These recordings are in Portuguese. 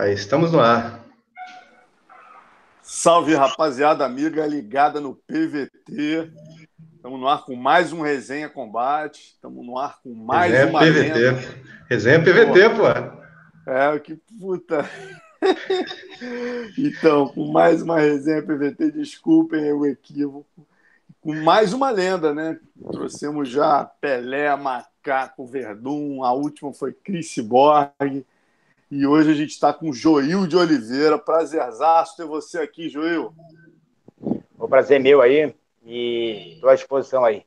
Aí, estamos no ar. Salve, rapaziada, amiga ligada no PVT. Estamos no ar com mais um Resenha Combate. Estamos no ar com mais Resenha uma PVT. Resenha PVT, pô. É, que puta. Então, com mais uma Resenha PVT, desculpem o equívoco. Com mais uma lenda, né? Trouxemos já Pelé, Macaco, Verdun, a última foi Chris Borg. E hoje a gente está com Johil de Oliveira. Prazerzaço ter você aqui, Johil. O prazer meu aí e estou à disposição aí.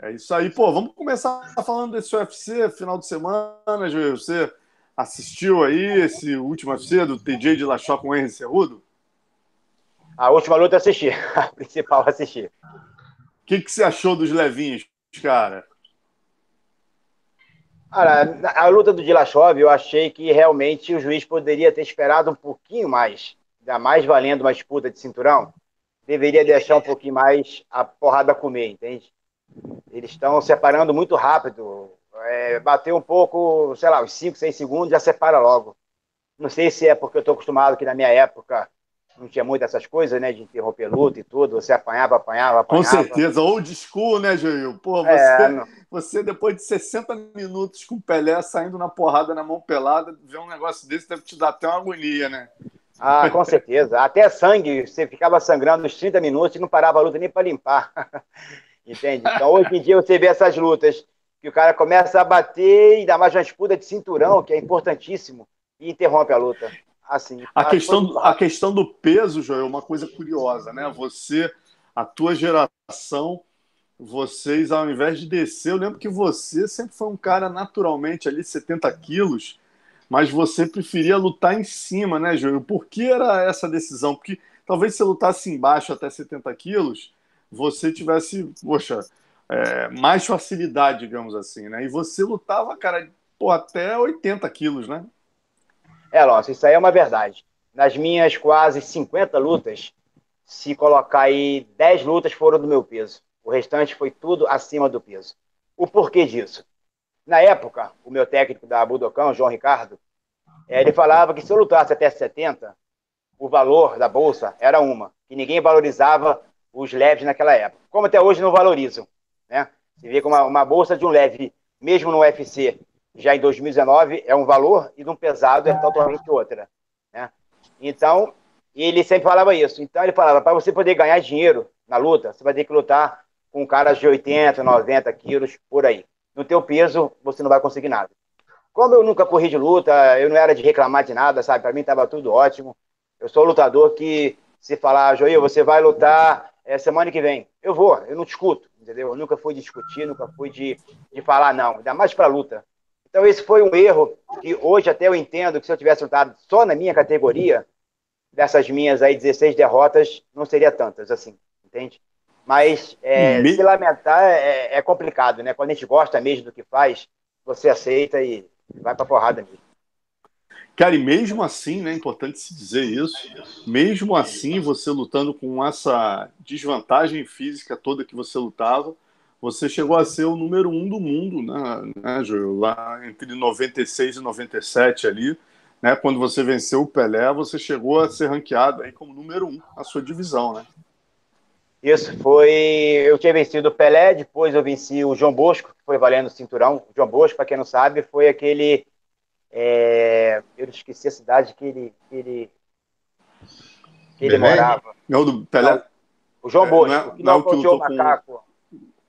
É isso aí. Pô, vamos começar falando desse UFC final de semana, Johil. Você assistiu aí esse último UFC do TJ de Lachó com o Henry Cerrudo? A última luta eu assisti, a principal eu assisti. O que você achou dos levinhos, cara? Cara, a luta do Dilashov, eu achei que realmente o juiz poderia ter esperado um pouquinho mais, ainda mais valendo uma disputa de cinturão, deveria deixar um pouquinho mais a porrada comer, entende? Eles estão separando muito rápido, bateu um pouco, sei lá, uns 5, 6 segundos, já separa logo. Não sei se é porque eu estou acostumado que na minha época não tinha muito essas coisas, né, de interromper luta e tudo, você apanhava, apanhava, apanhava. Com certeza, old school, né, Johil? Pô, você depois de 60 minutos com o Pelé saindo na porrada, na mão pelada, ver um negócio desse deve te dar até uma agonia, né? Ah, com certeza. Até sangue, você ficava sangrando uns 30 minutos e não parava a luta nem para limpar. Entende? Então, hoje em dia, você vê essas lutas que o cara começa a bater e dá mais uma disputa de cinturão, que é importantíssimo, e interrompe a luta. Assim, a questão do peso, Johil, é uma coisa curiosa, né? Você, a tua geração, vocês, ao invés de descer, eu lembro que você sempre foi um cara naturalmente ali 70 quilos, mas você preferia lutar em cima, né, Johil? Por que era essa decisão? Porque talvez se você lutasse embaixo até 70 quilos, você tivesse, poxa, mais facilidade, digamos assim, né? E você lutava, cara, pô, até 80 quilos, né? É, nossa, isso aí é uma verdade. Nas minhas quase 50 lutas, se colocar aí, 10 lutas foram do meu peso. O restante foi tudo acima do peso. O porquê disso? Na época, o meu técnico da Budokan, João Ricardo, ele falava que se eu lutasse até 70, o valor da bolsa era uma, que ninguém valorizava os leves naquela época. Como até hoje não valorizam, né? Você vê que uma bolsa de um leve, mesmo no UFC, já em 2019, é um valor e de um pesado é totalmente outra, né? Então, ele sempre falava isso. Então, ele falava, para você poder ganhar dinheiro na luta, você vai ter que lutar com caras de 80, 90 quilos, por aí. No teu peso, você não vai conseguir nada. Como eu nunca corri de luta, eu não era de reclamar de nada, sabe? Para mim, estava tudo ótimo. Eu sou um lutador que, se falar, Johil, você vai lutar semana que vem. Eu vou, eu não discuto, entendeu? Eu nunca fui de discutir, nunca fui de falar não. Ainda mais para luta. Então, esse foi um erro que hoje até eu entendo que se eu tivesse lutado só na minha categoria, dessas minhas aí 16 derrotas, não seria tantas, assim, entende? Mas se lamentar é complicado, né? Quando a gente gosta mesmo do que faz, você aceita e vai pra porrada mesmo. Cara, e mesmo assim, né, é importante se dizer isso, mesmo assim, você lutando com essa desvantagem física toda que você lutava, você chegou a ser o número 1 do mundo, né, Johil? Lá entre 96 e 97 ali, né? Quando você venceu o Pelé, você chegou a ser ranqueado aí como número 1 na sua divisão, né? Isso foi... Eu tinha vencido o Pelé, depois eu venci o João Bosco, que foi valendo o cinturão. O João Bosco, para quem não sabe, foi aquele... Eu esqueci a cidade que ele morava. Não, do Pelé? O João Bosco, não que lutou o Macaco.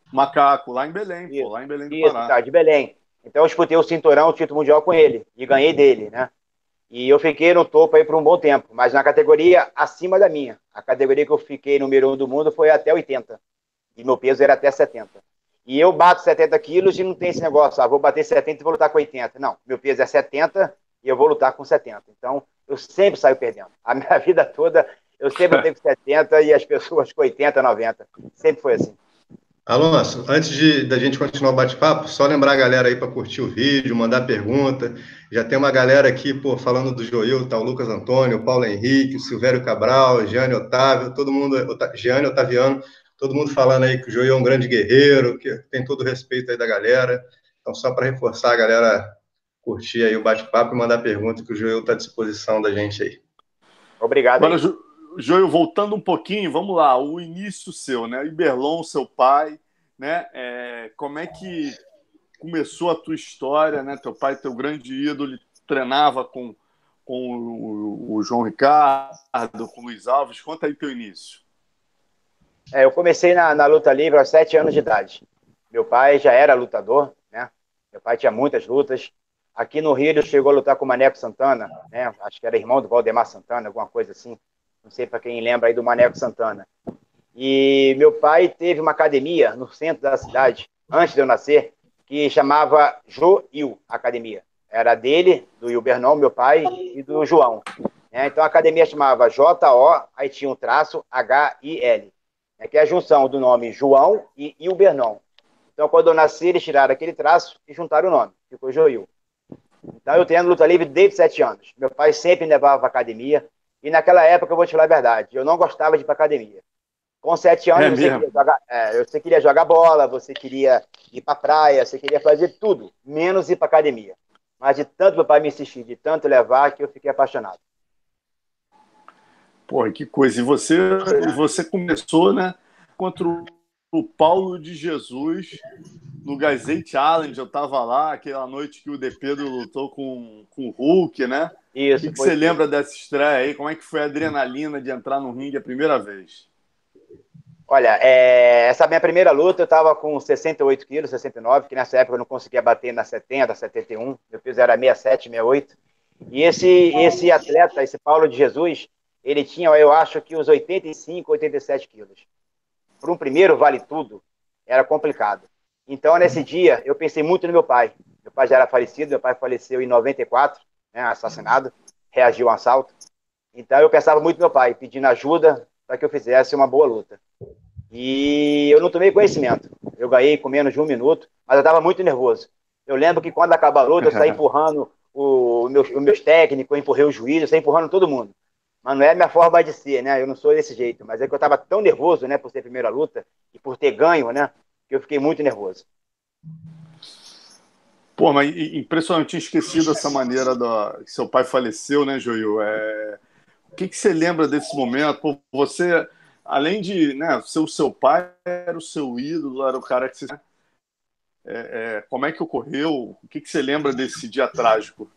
Macaco, lá em Belém, isso, pô, lá em Belém do Pará. Isso, tá, de Belém. Então eu disputei o cinturão, o título mundial com ele, e ganhei dele, né? E eu fiquei no topo aí por um bom tempo, mas na categoria acima da minha. A categoria que eu fiquei número 1 do mundo foi até 80, e meu peso era até 70. E eu bato 70 quilos e não tem esse negócio, vou bater 70 e vou lutar com 80. Não, meu peso é 70 e eu vou lutar com 70. Então, eu sempre saio perdendo. A minha vida toda, eu sempre tenho 70 e as pessoas com 80, 90. Sempre foi assim. Alonso, antes da gente continuar o bate-papo, só lembrar a galera aí para curtir o vídeo, mandar pergunta. Já tem uma galera aqui, pô, falando do Johil, tá o Lucas Antônio, o Paulo Henrique, o Silvério Cabral, Jeane Otávio, todo mundo, Jeane Otaviano, todo mundo falando aí que o Johil é um grande guerreiro, que tem todo o respeito aí da galera. Então, só para reforçar a galera curtir aí o bate-papo e mandar pergunta, que o Joel está à disposição da gente aí. Obrigado. Agora, Joel, voltando um pouquinho, vamos lá, o início seu, né? Ildbernão, seu pai, né? Como é que começou a tua história, né? Teu pai, teu grande ídolo, treinava com o João Ricardo, com o Luiz Alves. Conta aí teu início. Eu comecei na luta livre aos 7 anos de idade. Meu pai já era lutador, né? Meu pai tinha muitas lutas. Aqui no Rio ele chegou a lutar com o Maneco Santana, né? Acho que era irmão do Valdemar Santana, alguma coisa assim. Não sei para quem lembra aí do Maneco Santana. E meu pai teve uma academia no centro da cidade, antes de eu nascer, que chamava Johil Academia. Era dele, do Ildbernão, meu pai, e do João. Então a academia chamava J-O, aí tinha um traço H-I-L, que é a junção do nome João e Ildbernão. Então quando eu nasci, eles tiraram aquele traço e juntaram o nome, ficou Johil. Então eu treino luta livre desde 7 anos. Meu pai sempre me levava para academia, e naquela época, eu vou te falar a verdade, eu não gostava de ir para academia. Com 7 anos, você queria jogar bola, você queria ir para praia, você queria fazer tudo, menos ir para academia. Mas de tanto meu pai me insistir, de tanto levar, que eu fiquei apaixonado. Porra, que coisa. E você começou, né, contra o Paulo de Jesus no Gazei Challenge. Eu estava lá, aquela noite que o De Pedro lutou com o Hulk, né? Isso. O que você lembra dessa estreia aí? Como é que foi a adrenalina de entrar no ringue a primeira vez? Olha, essa minha primeira luta eu estava com 68 quilos, 69, que nessa época eu não conseguia bater na 70, 71, meu peso era 67, 68. E esse atleta, esse Paulo de Jesus, ele tinha, eu acho que uns 85, 87 quilos. Para um primeiro vale tudo, era complicado. Então, nesse dia, eu pensei muito no meu pai. Meu pai já era falecido, meu pai faleceu em 94, né, assassinado, reagiu a um assalto. Então, eu pensava muito no meu pai, pedindo ajuda para que eu fizesse uma boa luta. E eu não tomei conhecimento. Eu ganhei com menos de 1 minuto, mas eu estava muito nervoso. Eu lembro que quando acabou a luta, eu saí empurrando os meus técnicos, eu empurrei o juiz, eu saí empurrando todo mundo. Mas não é a minha forma de ser, né? Eu não sou desse jeito. Mas é que eu estava tão nervoso, né, por ser a primeira luta e por ter ganho, né, que eu fiquei muito nervoso. Pô, mas impressionante, eu tinha esquecido essa maneira que seu pai faleceu, né, Joil? O que você lembra desse momento? Pô, você... Além de, né, ser o seu pai, era o seu ídolo, era o cara que você... como é que ocorreu? O que você lembra desse dia trágico?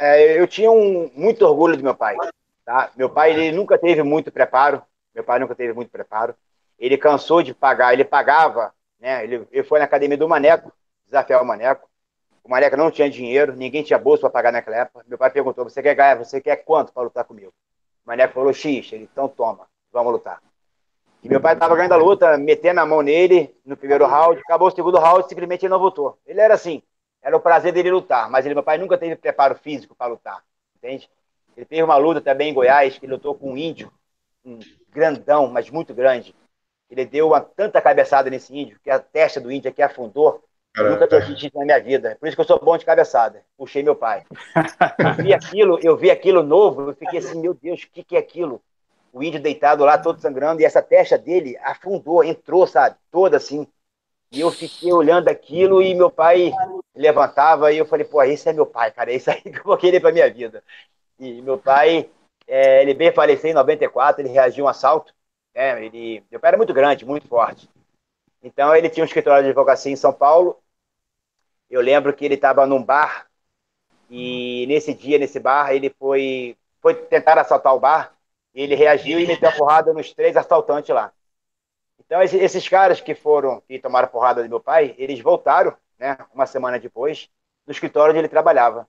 Eu tinha muito orgulho do meu pai. Tá? Meu pai, ele nunca teve muito preparo. Meu pai nunca teve muito preparo. Ele cansou de pagar. Ele pagava, né? Ele foi na academia do Maneco, desafiar o Maneco. O Maneco não tinha dinheiro, ninguém tinha bolsa para pagar naquela época. Meu pai perguntou, você quer ganhar? Você quer quanto para lutar comigo? O Maneco falou, X. Ele, então toma. Vamos lutar. E meu pai estava ganhando a luta, metendo a mão nele no primeiro round, acabou o segundo round, simplesmente ele não voltou. Ele era assim, era o prazer dele lutar, mas meu pai nunca teve preparo físico para lutar, entende? Ele teve uma luta também em Goiás, que ele lutou com um índio, um grandão, mas muito grande. Ele deu uma tanta cabeçada nesse índio, que a testa do índio aqui afundou. Eu nunca tinha visto isso na minha vida, por isso que eu sou bom de cabeçada. Puxei meu pai. Eu vi aquilo novo, eu fiquei assim, meu Deus, o que é aquilo? O índio deitado lá, todo sangrando, e essa testa dele afundou, entrou, sabe, toda assim. E eu fiquei olhando aquilo, e meu pai levantava, e eu falei, pô, esse é meu pai, cara, é isso aí que eu vou querer pra minha vida. E meu pai, ele veio falecer em 94, ele reagiu a um assalto, né, meu pai era muito grande, muito forte. Então, ele tinha um escritório de advocacia em São Paulo, eu lembro que ele estava num bar, e nesse dia, nesse bar, ele foi tentar assaltar o bar. Ele reagiu e meteu a porrada nos 3 assaltantes lá. Então, esses caras que tomaram a porrada do meu pai, eles voltaram, né, uma semana depois, do escritório onde ele trabalhava.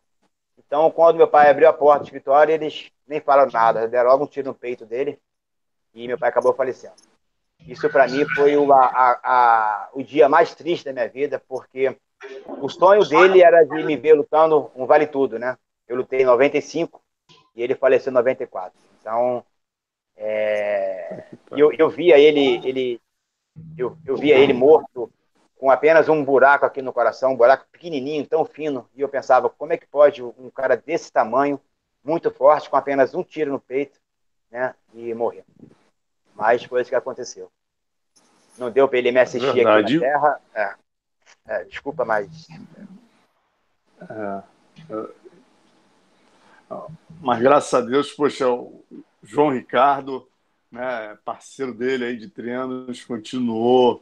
Então, quando meu pai abriu a porta do escritório, eles nem falaram nada, deram logo um tiro no peito dele e meu pai acabou falecendo. Isso, para mim, foi o dia mais triste da minha vida, porque o sonho dele era de me ver lutando um vale tudo, né? Eu lutei em 95 e ele faleceu em 94. Então... Eu via ele morto com apenas um buraco aqui no coração, um buraco pequenininho, tão fino, e eu pensava, como é que pode um cara desse tamanho, muito forte, com apenas um tiro no peito, né, e morrer? Mas foi isso que aconteceu. Não deu para ele me assistir aqui na Terra. Desculpa, mas... Mas, graças a Deus, poxa, o João Ricardo, né, parceiro dele aí de treinos, continuou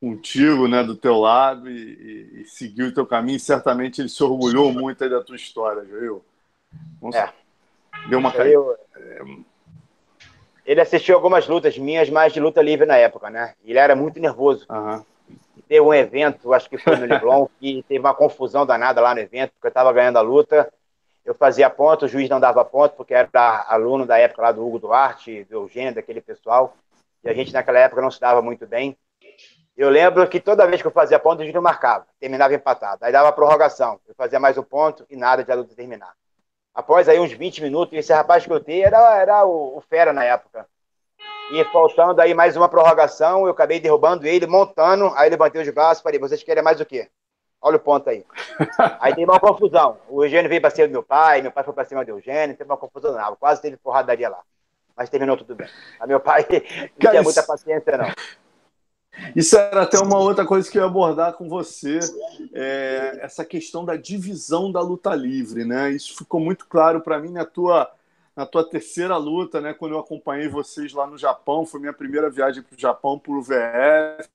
contigo, né, do teu lado e seguiu o teu caminho. Certamente ele se orgulhou muito aí da tua história, viu? Deu uma caída. Ele assistiu algumas lutas minhas, mais de luta livre na época, né? Ele era muito nervoso. Uhum. Teve um evento, acho que foi no Leblon, que teve uma confusão danada lá no evento, porque eu estava ganhando a luta, eu fazia ponto, o juiz não dava ponto, porque era aluno da época lá do Hugo Duarte, do Eugênio, daquele pessoal, e a gente naquela época não se dava muito bem. Eu lembro que toda vez que eu fazia ponto, o juiz não marcava, terminava empatado. Aí dava prorrogação, eu fazia mais um ponto e nada de a luta terminar. Após aí uns 20 minutos, esse rapaz que eu tinha era o fera na época. E faltando aí mais uma prorrogação, eu acabei derrubando ele, montando, aí levantei os braços e falei, vocês querem mais o quê? Olha o ponto aí. Aí teve uma confusão. O Eugênio veio para cima do meu pai foi para cima do Eugênio, teve uma confusão, não, quase teve porradaria lá. Mas terminou tudo bem. Aí meu pai não tinha muita paciência, não. Isso era até uma outra coisa que eu ia abordar com você, essa questão da divisão da luta livre, né? Isso ficou muito claro para mim na tua terceira luta, né? Quando eu acompanhei vocês lá no Japão, foi minha primeira viagem para o Japão, para o VF.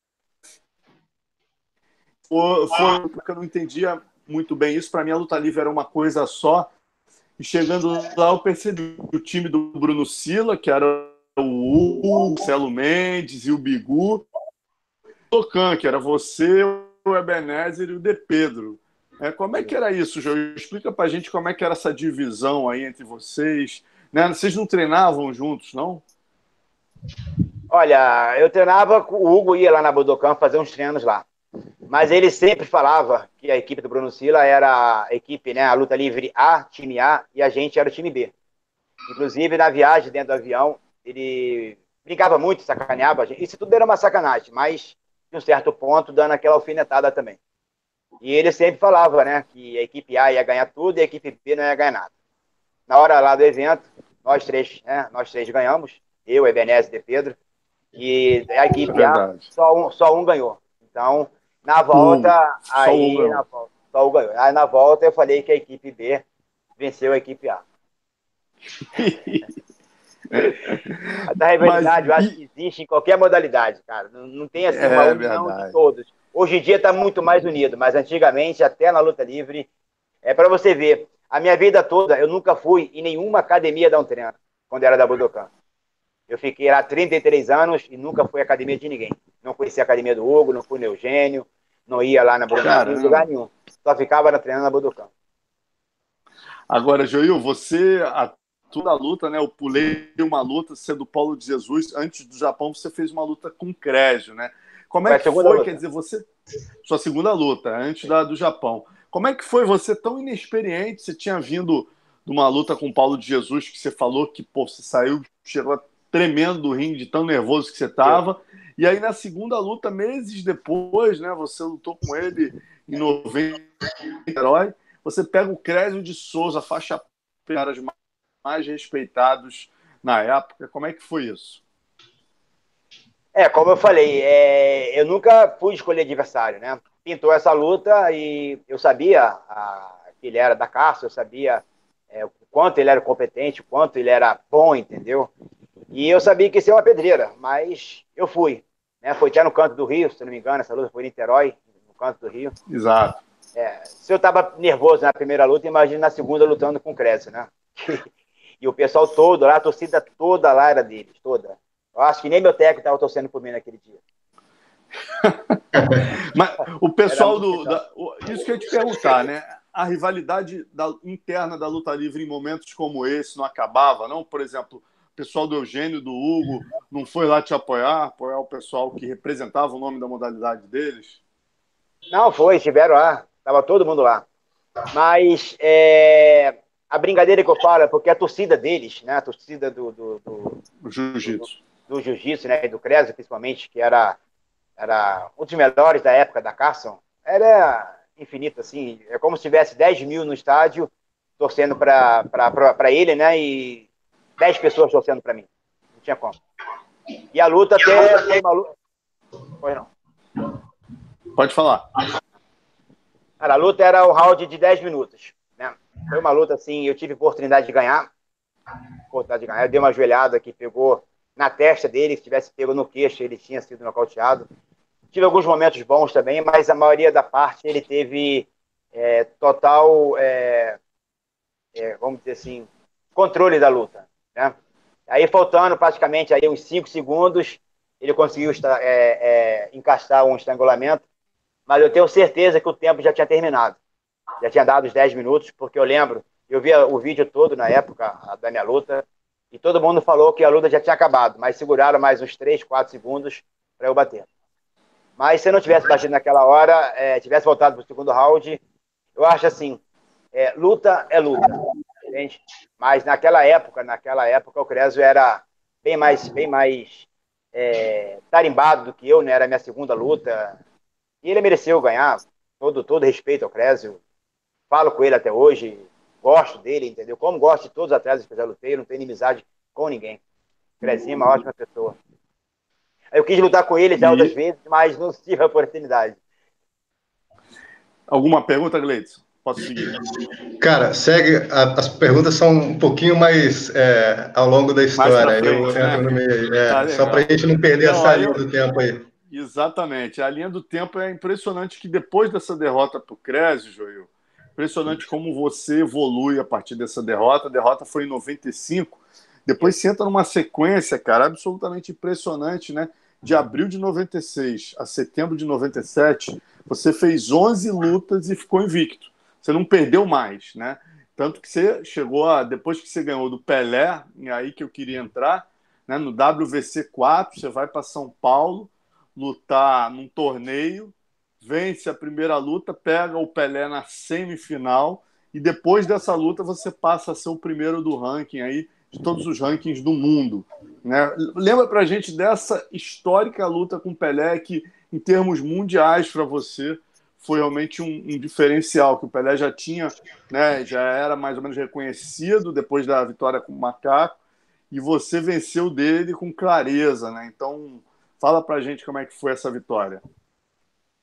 Foi porque eu não entendia muito bem isso. Para mim, a luta livre era uma coisa só. E chegando lá, eu percebi o time do Bruno Silva, que era o Hugo, o Marcelo Mendes e o Bigu. Budokan, que era você, o Ebenezer e o De Pedro. Como é que era isso, João? Explica pra gente como é que era essa divisão aí entre vocês. Né? Vocês não treinavam juntos, não? Olha, eu treinava, o Hugo ia lá na Budokan fazer uns treinos lá. Mas ele sempre falava que a equipe do Bruno Silva era a equipe, né, a luta livre A, time A, e a gente era o time B. Inclusive, na viagem dentro do avião, ele brigava muito, sacaneava a gente. Isso tudo era uma sacanagem, mas de um certo ponto, dando aquela alfinetada também. E ele sempre falava, né, que a equipe A ia ganhar tudo e a equipe B não ia ganhar nada. Na hora lá do evento, nós três ganhamos, eu, Ebenezer e De Pedro, e a equipe A só um ganhou. Então, na volta, só um ganhou. Aí na volta eu falei que a equipe B venceu a equipe A. A rivalidade, eu acho que existe em qualquer modalidade, cara. Não tem assim uma união de todos. Hoje em dia está muito mais unido, mas antigamente, até na luta livre, é para você ver. A minha vida toda, eu nunca fui em nenhuma academia dar um treino, quando era da Budokan. Eu fiquei lá 33 anos e nunca fui à academia de ninguém. Não conheci a academia do Hugo, não fui no Eugênio, não ia lá na Budokan, em lugar nenhum. Só ficava treinando na Budokan. Agora, Joil, você... Toda a luta, né? Eu pulei uma luta sendo Paulo de Jesus. Antes do Japão, você fez uma luta com o Crézio, né? Como é que foi? Luta. Quer dizer, você. Sua segunda luta, antes da do Japão. Como é que foi você tão inexperiente? Você tinha vindo de uma luta com o Paulo de Jesus que você falou que, pô, você saiu, chegou tremendo do ringue, de tão nervoso que você estava. E aí, na segunda luta, meses depois, né? Você lutou com ele em novembro, herói. Você pega o Crézio de Souza, faixa cara de mais respeitados na época. Como é que foi isso? Como eu falei, eu nunca fui escolher adversário, né? Pintou essa luta e eu sabia que ele era da caça, eu sabia o quanto ele era competente, o quanto ele era bom, entendeu? E eu sabia que ia ser uma pedreira, mas eu fui. Né? Foi até no canto do Rio, se não me engano, essa luta foi em Niterói, no canto do Rio. Exato. Se eu estava nervoso na primeira luta, imagina na segunda lutando com o Crézio, né? E o pessoal todo lá, a torcida toda lá era deles, toda. Eu acho que nem meu técnico estava torcendo por mim naquele dia. Mas o pessoal isso que eu ia te perguntar, né? A rivalidade interna da luta livre em momentos como esse não acabava, não? Por exemplo, o pessoal do Eugênio, do Hugo, não foi lá te apoiar o pessoal que representava o nome da modalidade deles? Não, estiveram lá. Estava todo mundo lá. Mas... A brincadeira que eu falo é porque a torcida deles, né, a torcida do jiu-jitsu, né, do Crézio, principalmente, que era um dos melhores da época da Carson, era infinita, assim, é como se tivesse 10 mil no estádio torcendo para ele, né, e 10 pessoas torcendo para mim, não tinha como. E a luta até foi uma luta... Pois não. Pode falar. Cara, a luta era um round de 10 minutos. Foi uma luta, assim, eu tive oportunidade de ganhar. Eu dei uma ajoelhada que pegou na testa dele, se tivesse pego no queixo, ele tinha sido nocauteado. Tive alguns momentos bons também, mas a maioria da parte ele teve total, vamos dizer assim, controle da luta, né? Aí faltando praticamente aí, uns 5 segundos, ele conseguiu encaixar um estrangulamento, mas eu tenho certeza que o tempo já tinha terminado. Já tinha dado os 10 minutos, porque eu lembro, eu via o vídeo todo na época da minha luta, e todo mundo falou que a luta já tinha acabado, mas seguraram mais uns 3, 4 segundos para eu bater. Mas se eu não tivesse batido naquela hora, tivesse voltado para o segundo round, eu acho assim, luta é luta, entende? Mas naquela época o Crézio era bem mais tarimbado do que eu, né? Era a minha segunda luta, e ele mereceu ganhar. Todo respeito ao Crézio, falo com ele até hoje, gosto dele, entendeu? Como gosto de todos os atletas que já lutei, não tenho inimizade com ninguém. Crézinho é uma ótima pessoa. Eu quis lutar com ele já outras vezes, mas não tive a oportunidade. Alguma pergunta, Gleidson? Posso seguir? Cara, segue. As perguntas são um pouquinho mais ao longo da história. Só para a gente não perder essa linha do tempo aí. Exatamente. A linha do tempo é impressionante que depois dessa derrota para o Crézio, Joel, impressionante como você evolui a partir dessa derrota. A derrota foi em 95. Depois você entra numa sequência, cara, absolutamente impressionante, né? De abril de 96 a setembro de 97, você fez 11 lutas e ficou invicto. Você não perdeu mais, né? Tanto que você chegou depois que você ganhou do Pelé, e aí que eu queria entrar, né? No WVC 4, você vai para São Paulo lutar num torneio, vence a primeira luta, pega o Pelé na semifinal, e depois dessa luta você passa a ser o primeiro do ranking aí, de todos os rankings do mundo, né? Lembra pra gente dessa histórica luta com o Pelé, que em termos mundiais para você foi realmente um diferencial, que o Pelé já tinha, né, já era mais ou menos reconhecido depois da vitória com o Macaco, e você venceu dele com clareza, né? Então fala pra gente como é que foi essa vitória.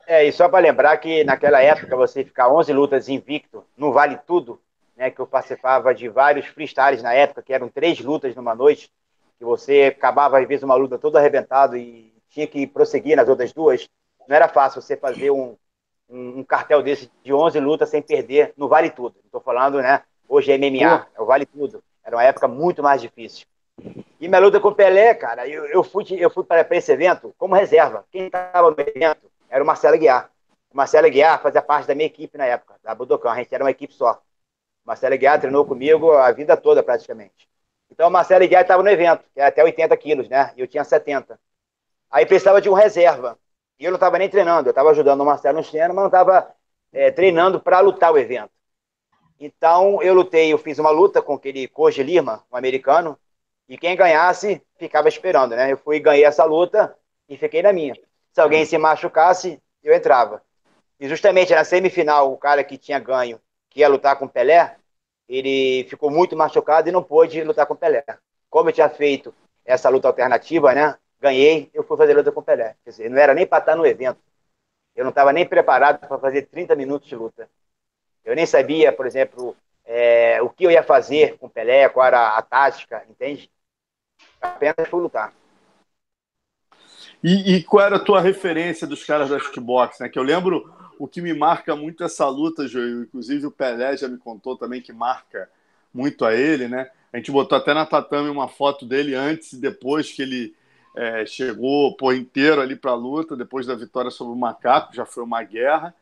E só para lembrar que naquela época você ficar 11 lutas invicto não vale tudo, né, que eu participava de vários freestyles na época, que eram 3 lutas numa noite, que você acabava, às vezes, uma luta toda arrebentada e tinha que prosseguir nas outras 2. Não era fácil você fazer um cartel desse de 11 lutas sem perder no Vale Tudo. Estou falando, né, hoje é MMA, é o Vale Tudo. Era uma época muito mais difícil. E minha luta com o Pelé, cara, eu fui para esse evento como reserva. Quem estava no evento era o Marcelo Aguiar. O Marcelo Aguiar fazia parte da minha equipe na época, da Budokan. A gente era uma equipe só. Marcelo Guiá treinou comigo a vida toda, praticamente. Então, o Marcelo Guiá estava no evento, que era até 80 quilos, né? E eu tinha 70. Aí precisava de um reserva. E eu não estava nem treinando. Eu estava ajudando o Marcelo no treino, mas não estava treinando para lutar o evento. Então, eu fiz uma luta com aquele Koji Lima, um americano, e quem ganhasse ficava esperando, né? Eu fui e ganhei essa luta e fiquei na minha. Se alguém se machucasse, eu entrava. E justamente na semifinal, o cara que tinha ganho, que ia lutar com o Pelé, ele ficou muito machucado e não pôde lutar com o Pelé. Como eu tinha feito essa luta alternativa, né, ganhei, eu fui fazer luta com o Pelé. Quer dizer, não era nem para estar no evento. Eu não estava nem preparado para fazer 30 minutos de luta. Eu nem sabia, por exemplo, o que eu ia fazer com o Pelé, qual era a tática, entende? Apenas fui lutar. E qual era a tua referência dos caras da kickbox, né? Que eu lembro... O que me marca muito essa luta, Joel, inclusive o Pelé já me contou também que marca muito a ele, né? A gente botou até na tatame uma foto dele antes e depois que ele chegou inteiro ali para a luta, depois da vitória sobre o Macaco, já foi uma guerra.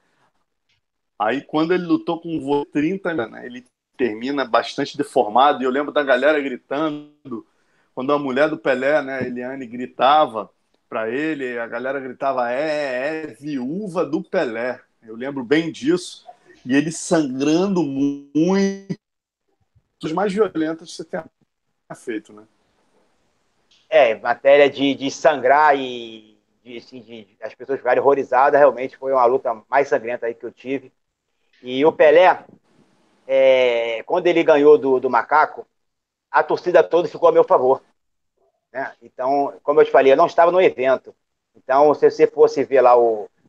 Aí quando ele lutou com o 30, né, ele termina bastante deformado, e eu lembro da galera gritando, quando a mulher do Pelé, né, Eliane, gritava para ele, a galera gritava viúva do Pelé. Eu lembro bem disso. E ele sangrando muito. Os mais violentos que você tenha feito, né? Matéria de sangrar e de as pessoas ficarem horrorizadas, realmente foi uma luta mais sangrenta aí que eu tive. E o Pelé, quando ele ganhou do Macaco, a torcida toda ficou a meu favor, né? Então, como eu te falei, eu não estava no evento. Então, se você fosse ver lá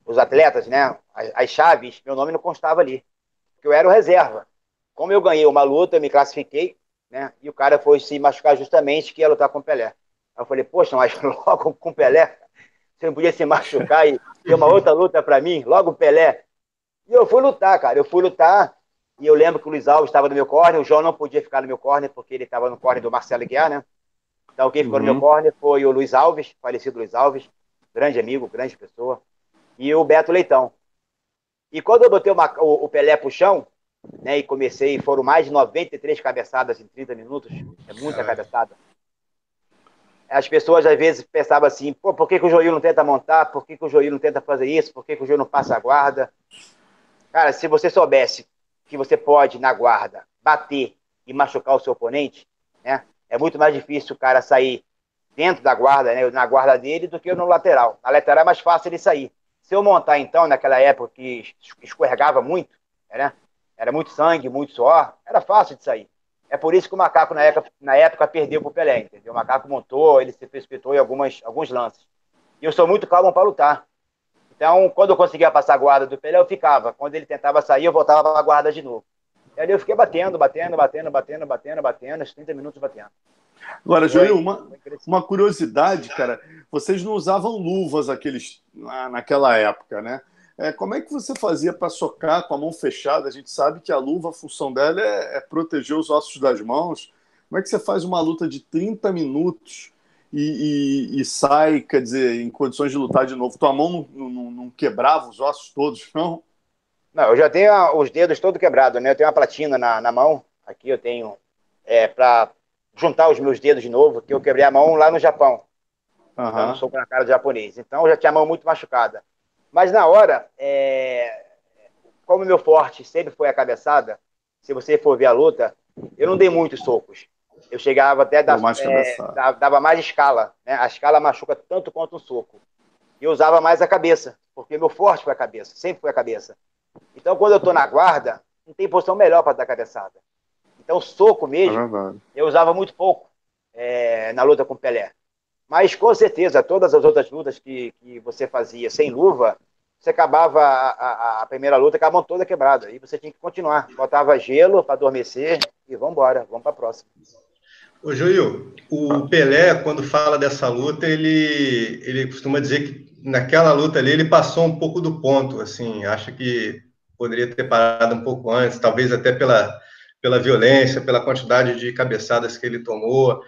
os atletas, né, as chaves, meu nome não constava ali, porque eu era o reserva. Como eu ganhei uma luta, eu me classifiquei, né? E o cara foi se machucar justamente que ia lutar com o Pelé. Aí eu falei, poxa, mas logo com o Pelé? Você não podia se machucar e ter uma outra luta pra mim? Logo o Pelé? E eu fui lutar, cara. Eu fui lutar e eu lembro que o Luiz Alves estava no meu corner, o João não podia ficar no meu corner porque ele estava no corner do Marcelo Aguiar, né? Então quem ficou no meu corner foi o Luiz Alves, falecido Luiz Alves, grande amigo, grande pessoa, e o Beto Leitão. E quando eu botei o Pelé pro chão, né, e comecei, foram mais de 93 cabeçadas em 30 minutos, é muita cabeçada. As pessoas às vezes pensavam assim, pô, por que que o Johil não tenta montar? Por que que o Johil não tenta fazer isso? Por que que o Johil não passa a guarda? Cara, se você soubesse que você pode, na guarda, bater e machucar o seu oponente, né, é muito mais difícil o cara sair dentro da guarda, né, na guarda dele, do que no lateral. Na lateral é mais fácil ele sair. Se eu montar, então, naquela época que escorregava muito, né, era muito sangue, muito suor, era fácil de sair. É por isso que o Macaco, na época perdeu pro Pelé, entendeu? O Macaco montou, ele se precipitou em alguns lances. E eu sou muito calmo para lutar. Então, quando eu conseguia passar a guarda do Pelé, eu ficava. Quando ele tentava sair, eu voltava para a guarda de novo. E ali eu fiquei batendo, uns 30 minutos batendo. Agora, Johil, uma curiosidade, cara. Vocês não usavam luvas naquela época, né? Como é que você fazia para socar com a mão fechada? A gente sabe que a luva, a função dela é proteger os ossos das mãos. Como é que você faz uma luta de 30 minutos e sai, quer dizer, em condições de lutar de novo? Tua mão não quebrava os ossos todos, não? Não, eu já tenho os dedos todos quebrados, né? Eu tenho uma platina na mão. Aqui eu tenho para juntar os meus dedos de novo, que eu quebrei a mão lá no Japão. Então, eu sou com a cara do japonês. Então, eu já tinha a mão muito machucada. Mas na hora, como o meu forte sempre foi a cabeçada, se você for ver a luta, eu não dei muitos socos. Eu chegava até a dar mais dava mais escala, né? A escala machuca tanto quanto um soco. E eu usava mais a cabeça, porque meu forte foi a cabeça, sempre foi a cabeça. Então, quando eu tô na guarda, não tem posição melhor para dar cabeçada. Então, soco mesmo, eu usava muito pouco na luta com o Pelé. Mas, com certeza, todas as outras lutas que você fazia sem luva, você acabava a primeira luta, acabava toda quebrada. E você tinha que continuar. Botava gelo para adormecer e vamos embora, vamos para a próxima. Ô, Johil, o Pelé, quando fala dessa luta, ele costuma dizer que naquela luta ali ele passou um pouco do ponto, assim, acha que poderia ter parado um pouco antes, talvez até pela violência, pela quantidade de cabeçadas que ele tomou.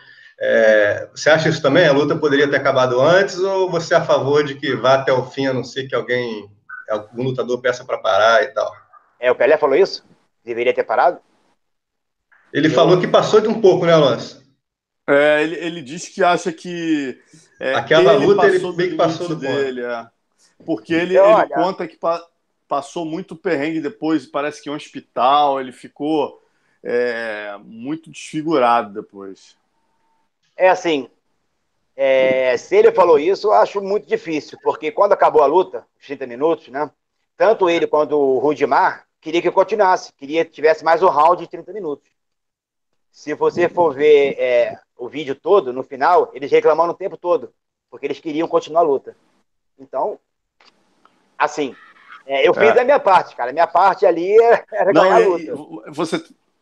Você acha isso também? A luta poderia ter acabado antes ou você é a favor de que vá até o fim, a não ser que algum lutador peça para parar e tal? O Pelé falou isso? Deveria ter parado? Ele falou que passou de um pouco, né, Alonso? Ele diz que acha que... Aquela luta ele meio que passou do ponto. Porque ele conta que passou muito perrengue depois, parece que em um hospital, ele ficou muito desfigurado depois. Se ele falou isso, eu acho muito difícil, porque quando acabou a luta, os 30 minutos, né, tanto ele quanto o Rudimar queria que continuasse, queria que tivesse mais um round de 30 minutos. Se você for ver o vídeo todo, no final, eles reclamaram o tempo todo, porque eles queriam continuar a luta. Então, assim, eu fiz a minha parte, cara. A minha parte ali era ganhar a luta.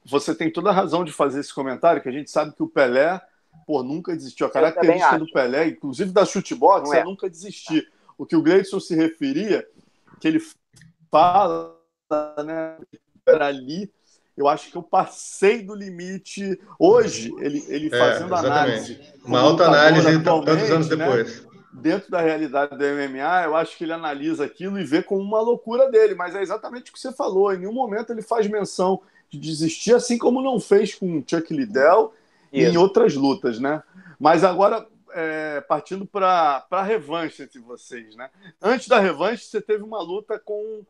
Você tem toda a razão de fazer esse comentário, que a gente sabe que o Pelé... nunca desistiu. A característica do Pelé, inclusive da chutebox, é nunca desistir. O que o Gleidson se referia, que ele fala, né, era ali, eu acho que eu passei do limite. Hoje, ele fazendo análise. Uma autoanálise tantos anos depois. Né, dentro da realidade do MMA, eu acho que ele analisa aquilo e vê como uma loucura dele, mas é exatamente o que você falou. Em nenhum momento ele faz menção de desistir, assim como não fez com Chuck Liddell em outras lutas, né? Mas agora, partindo para a revanche entre vocês, né? Antes da revanche, você teve uma luta com...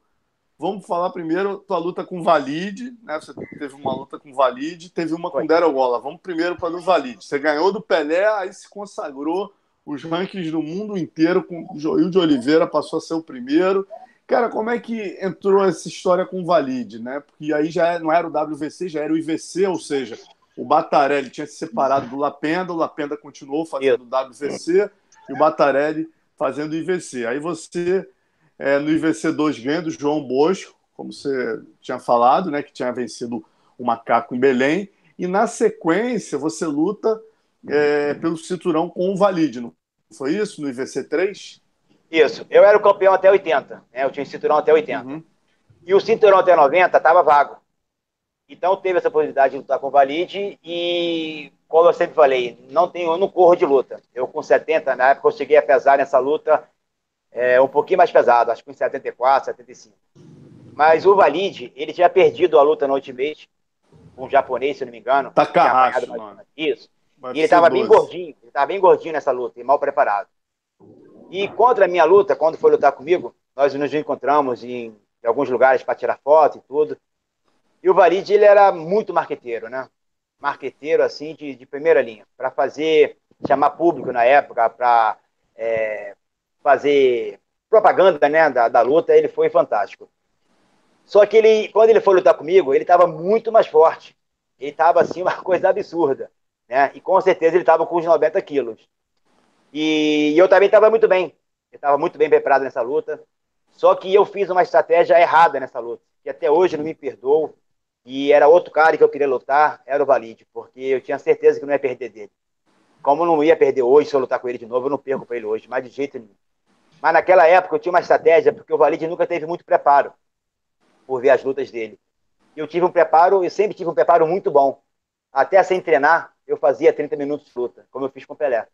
Vamos falar primeiro tua luta com Valide, né? Você teve uma luta com Valide, teve uma com Daryl Gola. Vamos primeiro para o Valide. Você ganhou do Pelé, aí se consagrou os rankings do mundo inteiro, com o Johil de Oliveira passou a ser o primeiro. Cara, como é que entrou essa história com o Valide, né? Porque aí já não era o WVC, já era o IVC, ou seja... O Battarelli tinha se separado do Lapenda, o Lapenda continuou fazendo o WVC e o Battarelli fazendo o IVC. Aí você, no IVC 2, ganha do João Bosco, como você tinha falado, né, que tinha vencido o Macaco em Belém, e na sequência você luta pelo cinturão com o Valide, não foi isso? No IVC 3? Isso, eu era o campeão até 80, né? Eu tinha o cinturão até 80. Uhum. E o cinturão até 90 estava vago. Então teve essa possibilidade de lutar com o Valide e, como eu sempre falei, eu não corro de luta. Eu com 70, na época eu cheguei a pesar nessa luta um pouquinho mais pesado, acho que em 74, 75. Mas o Valide, ele tinha perdido a luta no Ultimate, um japonês, se não me engano. Takase, mano. Isso. E ele estava bem gordinho, nessa luta, e mal preparado. E contra a minha luta, quando foi lutar comigo, nós nos encontramos em alguns lugares para tirar foto e tudo. E o Valide, ele era muito marqueteiro, né? Marqueteiro, assim, de primeira linha. Para chamar público na época, para fazer propaganda, né, da luta, ele foi fantástico. Só que quando ele foi lutar comigo, ele estava muito mais forte. Ele estava, assim, uma coisa absurda, né? E com certeza ele estava com uns 90 quilos. E eu também estava muito bem. Eu estava muito bem preparado nessa luta. Só que eu fiz uma estratégia errada nessa luta, que até hoje não me perdoou, e era outro cara que eu queria lutar, era o Valide, porque eu tinha certeza que não ia perder dele. Como eu não ia perder hoje, se eu lutar com ele de novo, eu não perco para ele hoje, mas de jeito nenhum. Mas naquela época eu tinha uma estratégia, porque o Valide nunca teve muito preparo, por ver as lutas dele. Eu sempre tive um preparo muito bom. Até sem treinar, eu fazia 30 minutos de luta, como eu fiz com o Pelé.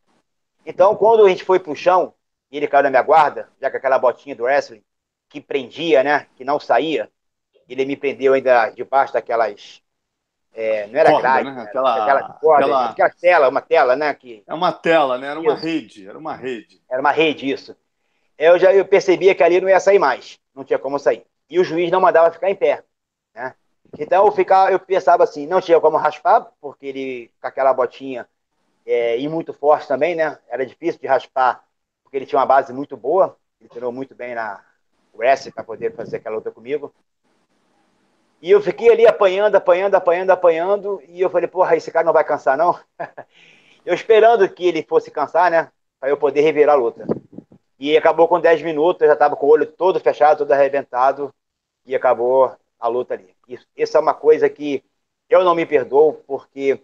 Então, quando a gente foi pro chão, e ele caiu na minha guarda, já com aquela botinha do wrestling, que prendia, né, que não saía, ele me prendeu ainda debaixo daquelas... não era grade, né? Aquela tela, uma tela, né? É uma tela, né? Era uma rede, Era uma rede, isso. Eu percebia que ali não ia sair mais, não tinha como sair. E o juiz não mandava ficar em pé, né? Então eu pensava assim, não tinha como raspar, porque ele, com aquela botinha, e muito forte também, né? Era difícil de raspar, porque ele tinha uma base muito boa, ele treinou muito bem na wrestling para poder fazer aquela luta comigo. E eu fiquei ali apanhando, e eu falei, porra, esse cara não vai cansar, não? Eu esperando que ele fosse cansar, né, para eu poder revirar a luta. E acabou com 10 minutos, eu já estava com o olho todo fechado, todo arrebentado, e acabou a luta ali. Isso é uma coisa que eu não me perdoo, porque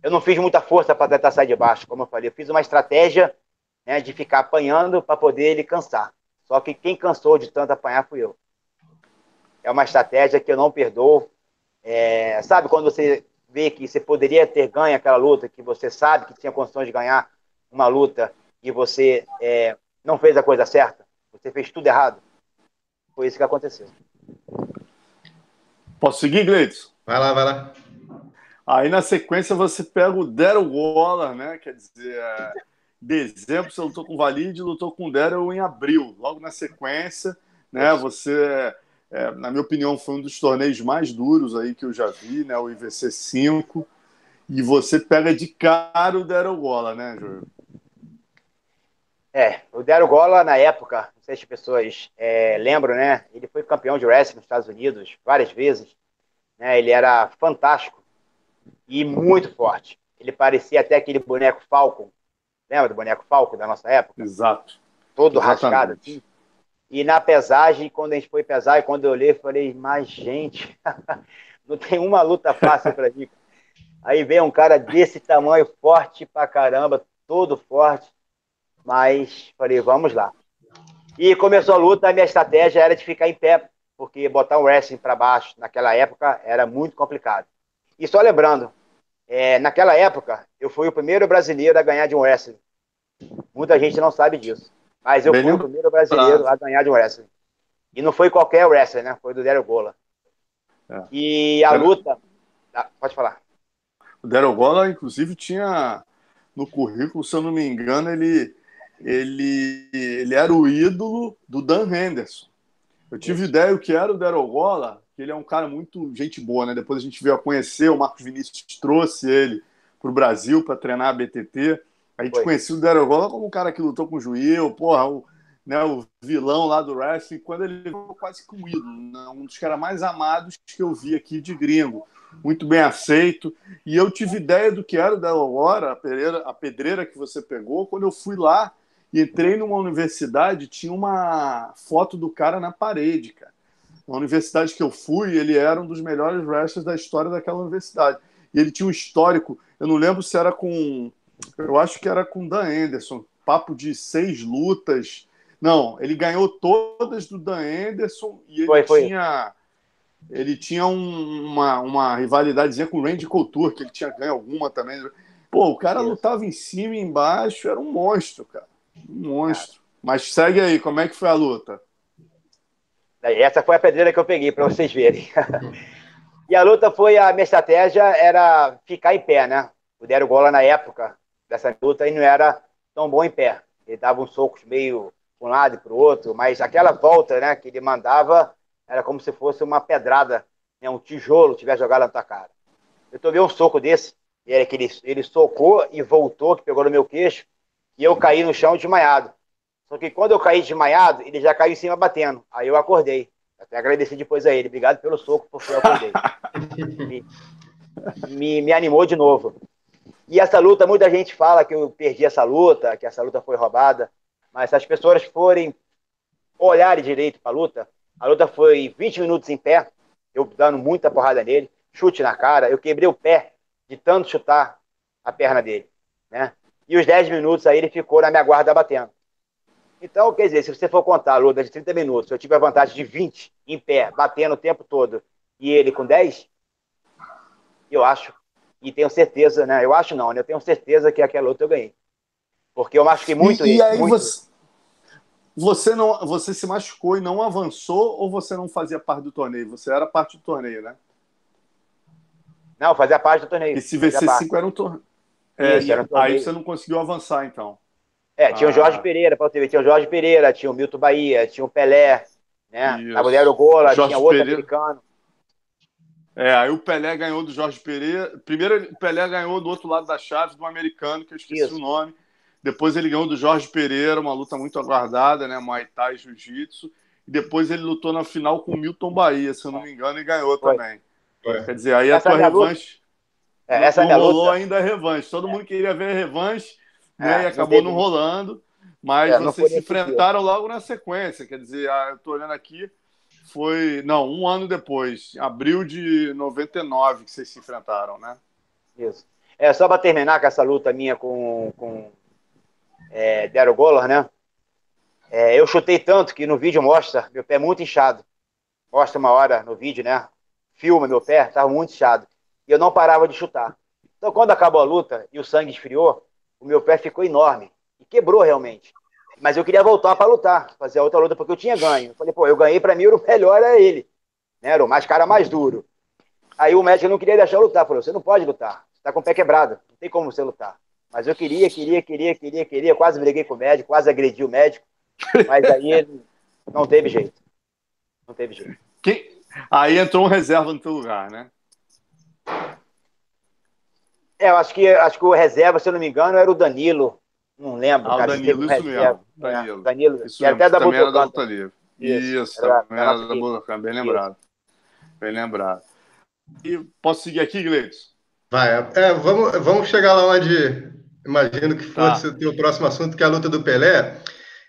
eu não fiz muita força para tentar sair de baixo, como eu falei. Eu fiz uma estratégia, né, de ficar apanhando para poder ele cansar. Só que quem cansou de tanto apanhar fui eu. É uma estratégia que eu não perdoo. Sabe quando você vê que você poderia ter ganho aquela luta, que você sabe que tinha condições de ganhar uma luta e você não fez a coisa certa? Você fez tudo errado? Foi isso que aconteceu. Posso seguir, Gleidson? Vai lá. Aí na sequência você pega o Daryl Gola, né? Quer dizer... dezembro você lutou com o Valide, lutou com o Daryl em abril, logo na sequência, né? Você, na minha opinião, foi um dos torneios mais duros aí que eu já vi, né? O IVC 5, e você pega de cara o Daryl Gola, né, Júlio? O Daryl Gola, na época, não sei se as pessoas lembram, né? Ele foi campeão de wrestling nos Estados Unidos várias vezes, né? Ele era fantástico e muito forte. Ele parecia até aquele boneco Falcon. Lembra do boneco Falco da nossa época? Exato. Todo rascado aqui. E na pesagem, quando a gente foi pesar, e quando eu olhei, eu falei, mas gente, não tem uma luta fácil pra mim. Aí veio um cara desse tamanho, forte pra caramba, todo forte, mas falei, vamos lá. E começou a luta, a minha estratégia era de ficar em pé, porque botar um wrestling pra baixo naquela época era muito complicado. E só lembrando, naquela época, eu fui o primeiro brasileiro a ganhar de um wrestling. Muita gente não sabe disso. Mas eu fui o primeiro brasileiro a ganhar de um wrestling. E não foi qualquer wrestling, né? Foi do Daryl Gola. E a luta... pode falar. O Daryl Gola, inclusive, tinha no currículo, se eu não me engano, ele era o ídolo do Dan Henderson. Eu tive ideia do que era o Daryl Gola... Ele é um cara muito gente boa, né? Depois a gente veio a conhecer, o Marcos Vinícius trouxe ele para o Brasil para treinar a BTT. A gente conheceu o Daryl Gola como um cara que lutou com o Juil, porra, o vilão lá do wrestling. Quando ele veio, quase que um ídolo, né? Um dos caras mais amados que eu vi aqui de gringo. Muito bem aceito. E eu tive ideia do que era o Daryl Gola, a pedreira que você pegou. Quando eu fui lá e entrei numa universidade, tinha uma foto do cara na parede, cara. Uma universidade que eu fui, ele era um dos melhores wrestlers da história daquela universidade. E ele tinha um histórico, eu não lembro se era com... Eu acho que era com o Dan Anderson. Papo de 6 lutas. Não, ele ganhou todas do Dan Anderson e ele tinha... Ele tinha uma rivalidadezinha com o Randy Couture, que ele tinha ganho alguma também. Pô, o cara lutava em cima e embaixo, era um monstro, cara. Um monstro. Mas segue aí, como é que foi a luta? Essa foi a pedreira que eu peguei, pra vocês verem. E a luta foi, a minha estratégia era ficar em pé, né? O Daryl Gola, na época dessa luta, ele não era tão bom em pé. Ele dava uns socos meio para um lado e pro outro, mas aquela volta, né, que ele mandava... Era como se fosse uma pedrada, né, um tijolo tivesse jogado na tua cara. Eu tomei um soco desse, e era que ele socou e voltou, que pegou no meu queixo, e eu caí no chão desmaiado. Só que quando eu caí desmaiado, ele já caiu em cima batendo. Aí eu acordei. Até agradeci depois a ele. Obrigado pelo soco, porque eu acordei. Me animou de novo. E essa luta, muita gente fala que eu perdi essa luta, que essa luta foi roubada, mas se as pessoas forem olharem direito para a luta... A luta foi 20 minutos em pé, eu dando muita porrada nele, chute na cara, eu quebrei o pé de tanto chutar a perna dele, né? E os 10 minutos aí ele ficou na minha guarda batendo. Então, quer dizer, se você for contar a luta de 30 minutos, eu tive a vantagem de 20 em pé, batendo o tempo todo, e ele com 10, eu acho, e tenho certeza, né? Eu acho não, né? Eu tenho certeza que aquela luta eu ganhei. Porque eu machuquei muito ele, muito. Você se machucou e não avançou, ou você não fazia parte do torneio? Você era parte do torneio, né? Não, fazia parte do torneio. Esse VC5 era um torneio. É, isso, era um torneio. Aí você não conseguiu avançar, então. É, tinha o Jorge Pereira, pra você ver, tinha o Jorge Pereira, tinha o Milton Bahia, tinha o Pelé, né? Isso. A mulher do Gola, Jorge tinha outro Pereira. Americano. É, aí o Pelé ganhou do Jorge Pereira. Primeiro o Pelé ganhou do outro lado da chave, do americano, que eu esqueci o nome. Depois ele ganhou do Jorge Pereira, uma luta muito aguardada, né? Muay Thai, Jiu-Jitsu. E depois ele lutou na final com o Milton Bahia, se eu não me engano, e ganhou também. Quer dizer, aí essa a tua revanche... Essa não rolou ainda a revanche. Todo mundo queria ver a revanche, né? E acabou não rolando. Mas vocês se enfrentaram logo na sequência. Quer dizer, eu tô olhando aqui, foi... Não, um ano depois, abril de 99 que vocês se enfrentaram, né? Isso. É, só para terminar com essa luta minha com... Daryl Gola, né? Eu chutei tanto que no vídeo mostra meu pé muito inchado. Mostra uma hora no vídeo, né? Filma meu pé, estava muito inchado. E eu não parava de chutar. Então, quando acabou a luta e o sangue esfriou, o meu pé ficou enorme. E quebrou realmente. Mas eu queria voltar para lutar, fazer a outra luta, porque eu tinha ganho. Eu falei, pô, eu ganhei, para mim o melhor era ele. Né? Era o mais cara, mais duro. Aí o médico não queria deixar eu lutar. Falou, você não pode lutar. Você está com o pé quebrado. Não tem como você lutar. Mas eu queria, quase briguei com o médico, quase agredi o médico, mas aí não teve jeito. Não teve jeito. Aí entrou um reserva no teu lugar, né? Eu acho que o reserva, se eu não me engano, era o Danilo, não lembro. Ah, cara, o Danilo, isso reserva, mesmo. Danilo. Né? Danilo, isso mesmo, até da também Budokan, era da luta livre. Isso, também era da Budokan, bem lembrado. Bem lembrado. E posso seguir aqui, Gleides? Vai, vamos chegar lá onde... Imagino que fosse o teu próximo assunto, que é a luta do Pelé.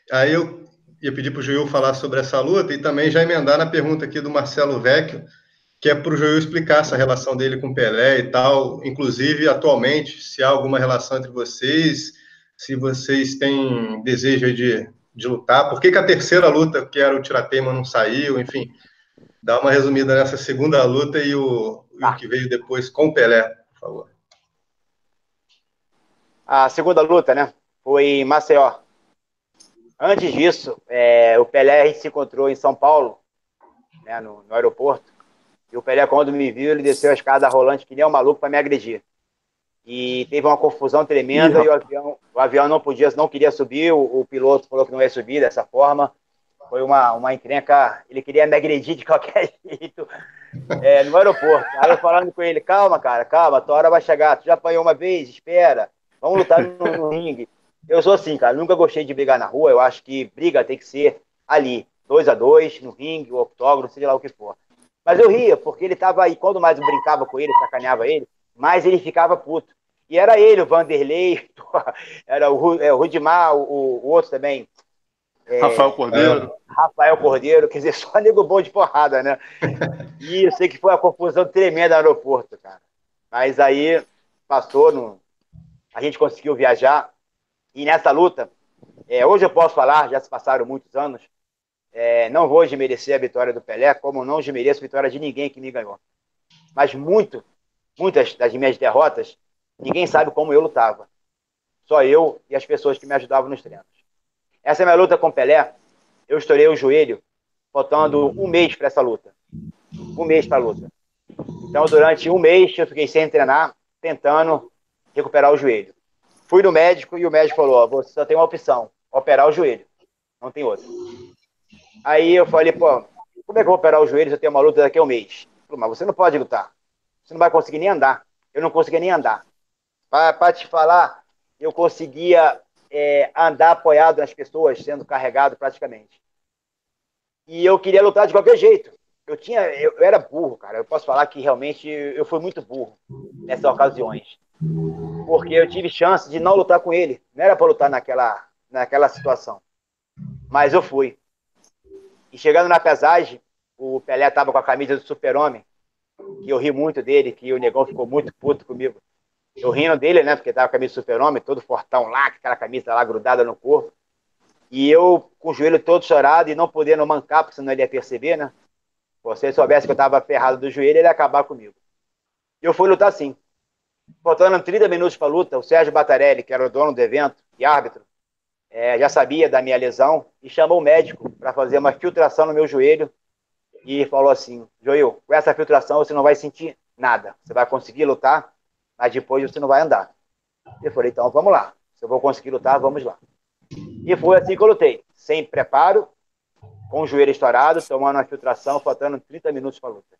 Aí eu ia pedir para o Joil falar sobre essa luta e também já emendar na pergunta aqui do Marcelo Vecchio, que é para o Joil explicar essa relação dele com o Pelé e tal, inclusive atualmente, se há alguma relação entre vocês, se vocês têm desejo de lutar, por que a terceira luta, que era o tirateima, não saiu, enfim, dá uma resumida nessa segunda luta e o que veio depois com o Pelé, por favor. A segunda luta, né, foi em Maceió. Antes disso, o Pelé, a gente se encontrou em São Paulo, né, no aeroporto, e o Pelé, quando me viu, ele desceu a escada rolante que nem um maluco para me agredir. E teve uma confusão tremenda e o avião não queria subir, o piloto falou que não ia subir dessa forma. Foi uma encrenca, ele queria me agredir de qualquer jeito no aeroporto. Aí eu falando com ele, calma, cara, calma, tua hora vai chegar, tu já apanhou uma vez, espera. Vamos lutar no ringue. Eu sou assim, cara, nunca gostei de brigar na rua, eu acho que briga tem que ser ali, 2 a 2, no ringue, o octógono, seja lá o que for. Mas eu ria, porque ele tava aí, quando mais eu brincava com ele, sacaneava ele, mais ele ficava puto. E era ele, o Vanderlei, era o Rudimar, o outro também, Rafael Cordeiro. Rafael Cordeiro, quer dizer, só nego bom de porrada, né? E eu sei que foi uma confusão tremenda no aeroporto, cara. Mas aí passou, no... a gente conseguiu viajar. E nessa luta, hoje eu posso falar, já se passaram muitos anos, não vou desmerecer a vitória do Pelé, como não desmereço a vitória de ninguém que me ganhou. Mas muitas das minhas derrotas, ninguém sabe como eu lutava. Só eu e as pessoas que me ajudavam nos treinos. Essa é minha luta com o Pelé. Eu estourei o joelho, faltando um mês para essa luta. Um mês para a luta. Então, durante um mês, eu fiquei sem treinar, tentando recuperar o joelho. Fui no médico e o médico falou, você só tem uma opção, operar o joelho. Não tem outra. Aí eu falei, pô, como é que eu vou operar o joelho se eu tenho uma luta daqui a um mês? Falei, mas você não pode lutar. Você não vai conseguir nem andar. Eu não conseguia nem andar. Para te falar, eu conseguia... andar apoiado nas pessoas, sendo carregado praticamente. E eu queria lutar de qualquer jeito. Eu era burro, cara. Eu posso falar que realmente eu fui muito burro nessas ocasiões. Porque eu tive chance de não lutar com ele. Não era para lutar naquela situação. Mas eu fui. E chegando na pesagem, o Pelé estava com a camisa do Super-Homem, que eu ri muito dele, que o negão ficou muito puto comigo. Eu rindo dele, né, porque tava com a camisa do Super-Homem, todo fortão lá, aquela camisa lá grudada no corpo. E eu, com o joelho todo chorado e não podendo mancar, porque senão ele ia perceber, né? Pô, se ele soubesse que eu tava ferrado do joelho, ele ia acabar comigo. E eu fui lutar sim. Faltando 30 minutos pra luta, o Sérgio Battarelli, que era o dono do evento e árbitro, já sabia da minha lesão e chamou o médico para fazer uma filtração no meu joelho e falou assim, Joil, com essa filtração você não vai sentir nada, você vai conseguir lutar, mas depois você não vai andar. Eu falei, então vamos lá. Se eu vou conseguir lutar, vamos lá. E foi assim que eu lutei. Sem preparo, com o joelho estourado, tomando a filtração, faltando 30 minutos para a luta.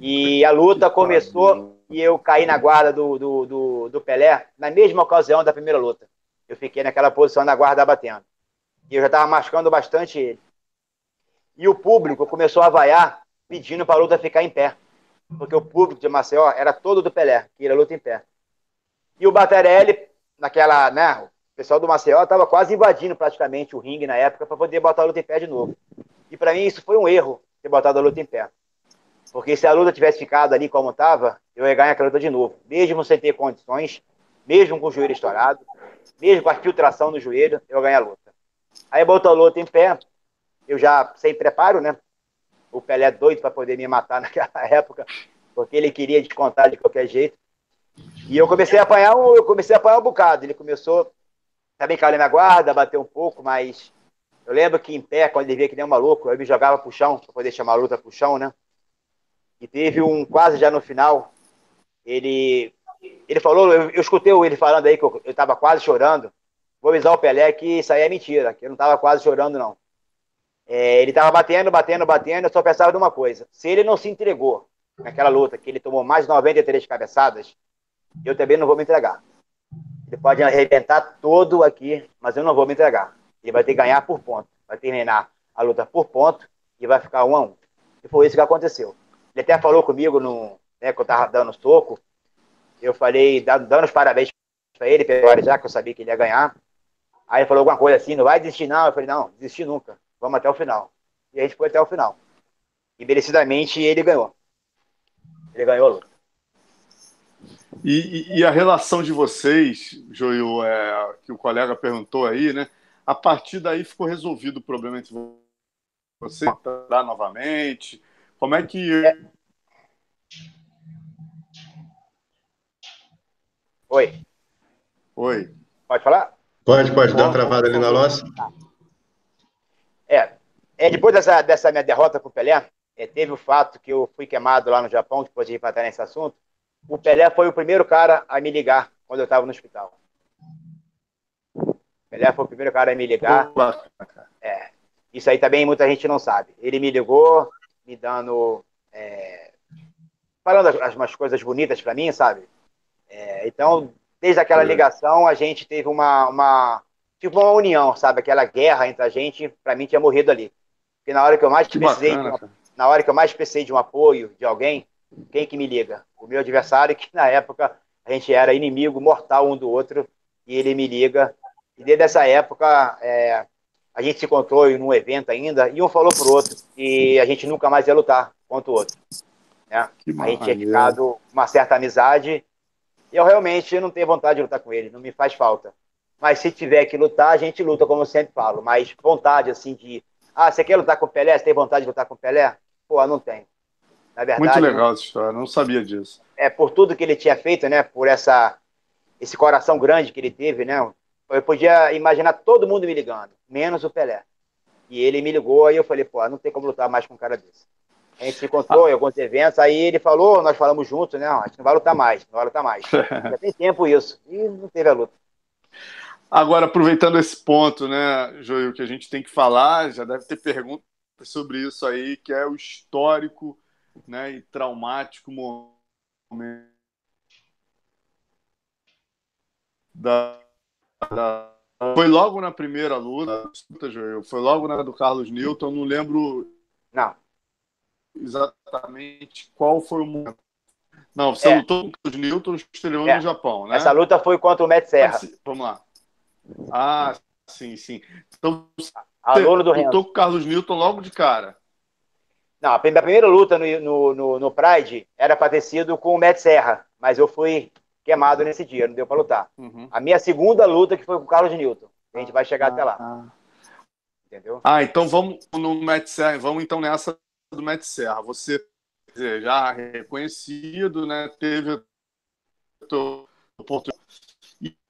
E a luta começou e eu caí na guarda do Pelé, na mesma ocasião da primeira luta. Eu fiquei naquela posição na guarda batendo. E eu já estava machucando bastante ele. E o público começou a vaiar, pedindo para a luta ficar em pé. Porque o público de Maceió era todo do Pelé, que ia luta em pé. E o Battarelli, naquela, né, o pessoal do Maceió estava quase invadindo praticamente o ringue na época para poder botar a luta em pé de novo. E para mim isso foi um erro, ter botado a luta em pé. Porque se a luta tivesse ficado ali como estava, eu ia ganhar aquela luta de novo. Mesmo sem ter condições, mesmo com o joelho estourado, mesmo com a filtração no joelho, eu ia ganhar a luta. Aí botou a luta em pé, eu já sem preparo, né? O Pelé doido para poder me matar naquela época, porque ele queria descontar de qualquer jeito. E eu comecei a apanhar um bocado. Ele começou, também caiu na minha guarda, bateu um pouco, mas eu lembro que em pé, quando ele via que nem um maluco, eu me jogava pro chão, para poder chamar a luta pro chão, né? E teve um, quase já no final, ele falou, eu escutei ele falando aí que eu estava quase chorando. Vou avisar o Pelé que isso aí é mentira, que eu não estava quase chorando, não. Ele estava batendo, eu só pensava de uma coisa. Se ele não se entregou naquela luta, que ele tomou mais de 93 cabeçadas, eu também não vou me entregar. Ele pode arrebentar todo aqui, mas eu não vou me entregar. Ele vai ter que ganhar por ponto. Vai terminar a luta por ponto e vai ficar 1-1. E foi isso que aconteceu. Ele até falou comigo, né, que eu estava dando soco. Eu falei, dando os parabéns para ele, já que eu sabia que ele ia ganhar. Aí ele falou alguma coisa assim, não vai desistir não. Eu falei, não, desistir nunca. Vamos até o final. E a gente foi até o final. E merecidamente ele ganhou. Ele ganhou a luta. E a relação de vocês, Joil, que o colega perguntou aí, né? A partir daí ficou resolvido o problema entre vocês? Tá novamente? Como é que... Oi. Pode falar? Pode. Dá uma travada ali na loja. Depois dessa minha derrota com o Pelé, teve o fato que eu fui queimado lá no Japão, depois de empatar nesse assunto. O Pelé foi o primeiro cara a me ligar quando eu estava no hospital. O Pelé foi o primeiro cara a me ligar. Isso aí também muita gente não sabe. Ele me ligou, me dando... falando umas coisas bonitas para mim, sabe? Então, desde aquela ligação, a gente teve tipo uma união, sabe? Aquela guerra entre a gente, pra mim, tinha morrido ali. Porque na hora que eu mais precisei de um apoio de alguém, quem que me liga? O meu adversário, que na época a gente era inimigo mortal um do outro, e ele me liga E desde essa época, a gente se encontrou em um evento ainda, e um falou pro outro que a gente nunca mais ia lutar contra o outro. Né? A gente tinha ficado uma certa amizade, e eu realmente não tenho vontade de lutar com ele, não me faz falta. Mas se tiver que lutar, a gente luta, como eu sempre falo. Mas vontade, assim, de... Ah, você quer lutar com o Pelé? Você tem vontade de lutar com o Pelé? Pô, não tem. Na verdade... Muito legal essa história, não sabia disso. É, por tudo que ele tinha feito, né? Por esse coração grande que ele teve, né? Eu podia imaginar todo mundo me ligando, menos o Pelé. E ele me ligou, aí eu falei, pô, não tem como lutar mais com um cara desse. A gente se encontrou em alguns eventos, aí ele falou, nós falamos juntos, né? A gente não vai lutar mais, não vai lutar mais. Já tem tempo isso. E não teve a luta. Agora, aproveitando esse ponto, né, Johil, que a gente tem que falar, já deve ter perguntas sobre isso aí, que é o histórico, né, e traumático momento Foi logo na primeira luta, Johil, foi logo na do Carlos Newton, não lembro exatamente qual foi o momento. Não, você lutou com o Carlos Newton nos estreou no Japão, né? Essa luta foi contra o Matt Serra. Vamos lá. Ah, sim, sim. Então, aluno do Renzo. Lutou com o Carlos Newton logo de cara. Não, a primeira luta no Pride era para ter sido com o Matt Serra, mas eu fui queimado nesse dia, não deu para lutar. Uhum. A minha segunda luta que foi com o Carlos Newton. A gente vai chegar até lá. Entendeu? Ah, então vamos no Matt Serra, vamos então nessa do Matt Serra. Você já reconhecido, né? Teve oportunidade.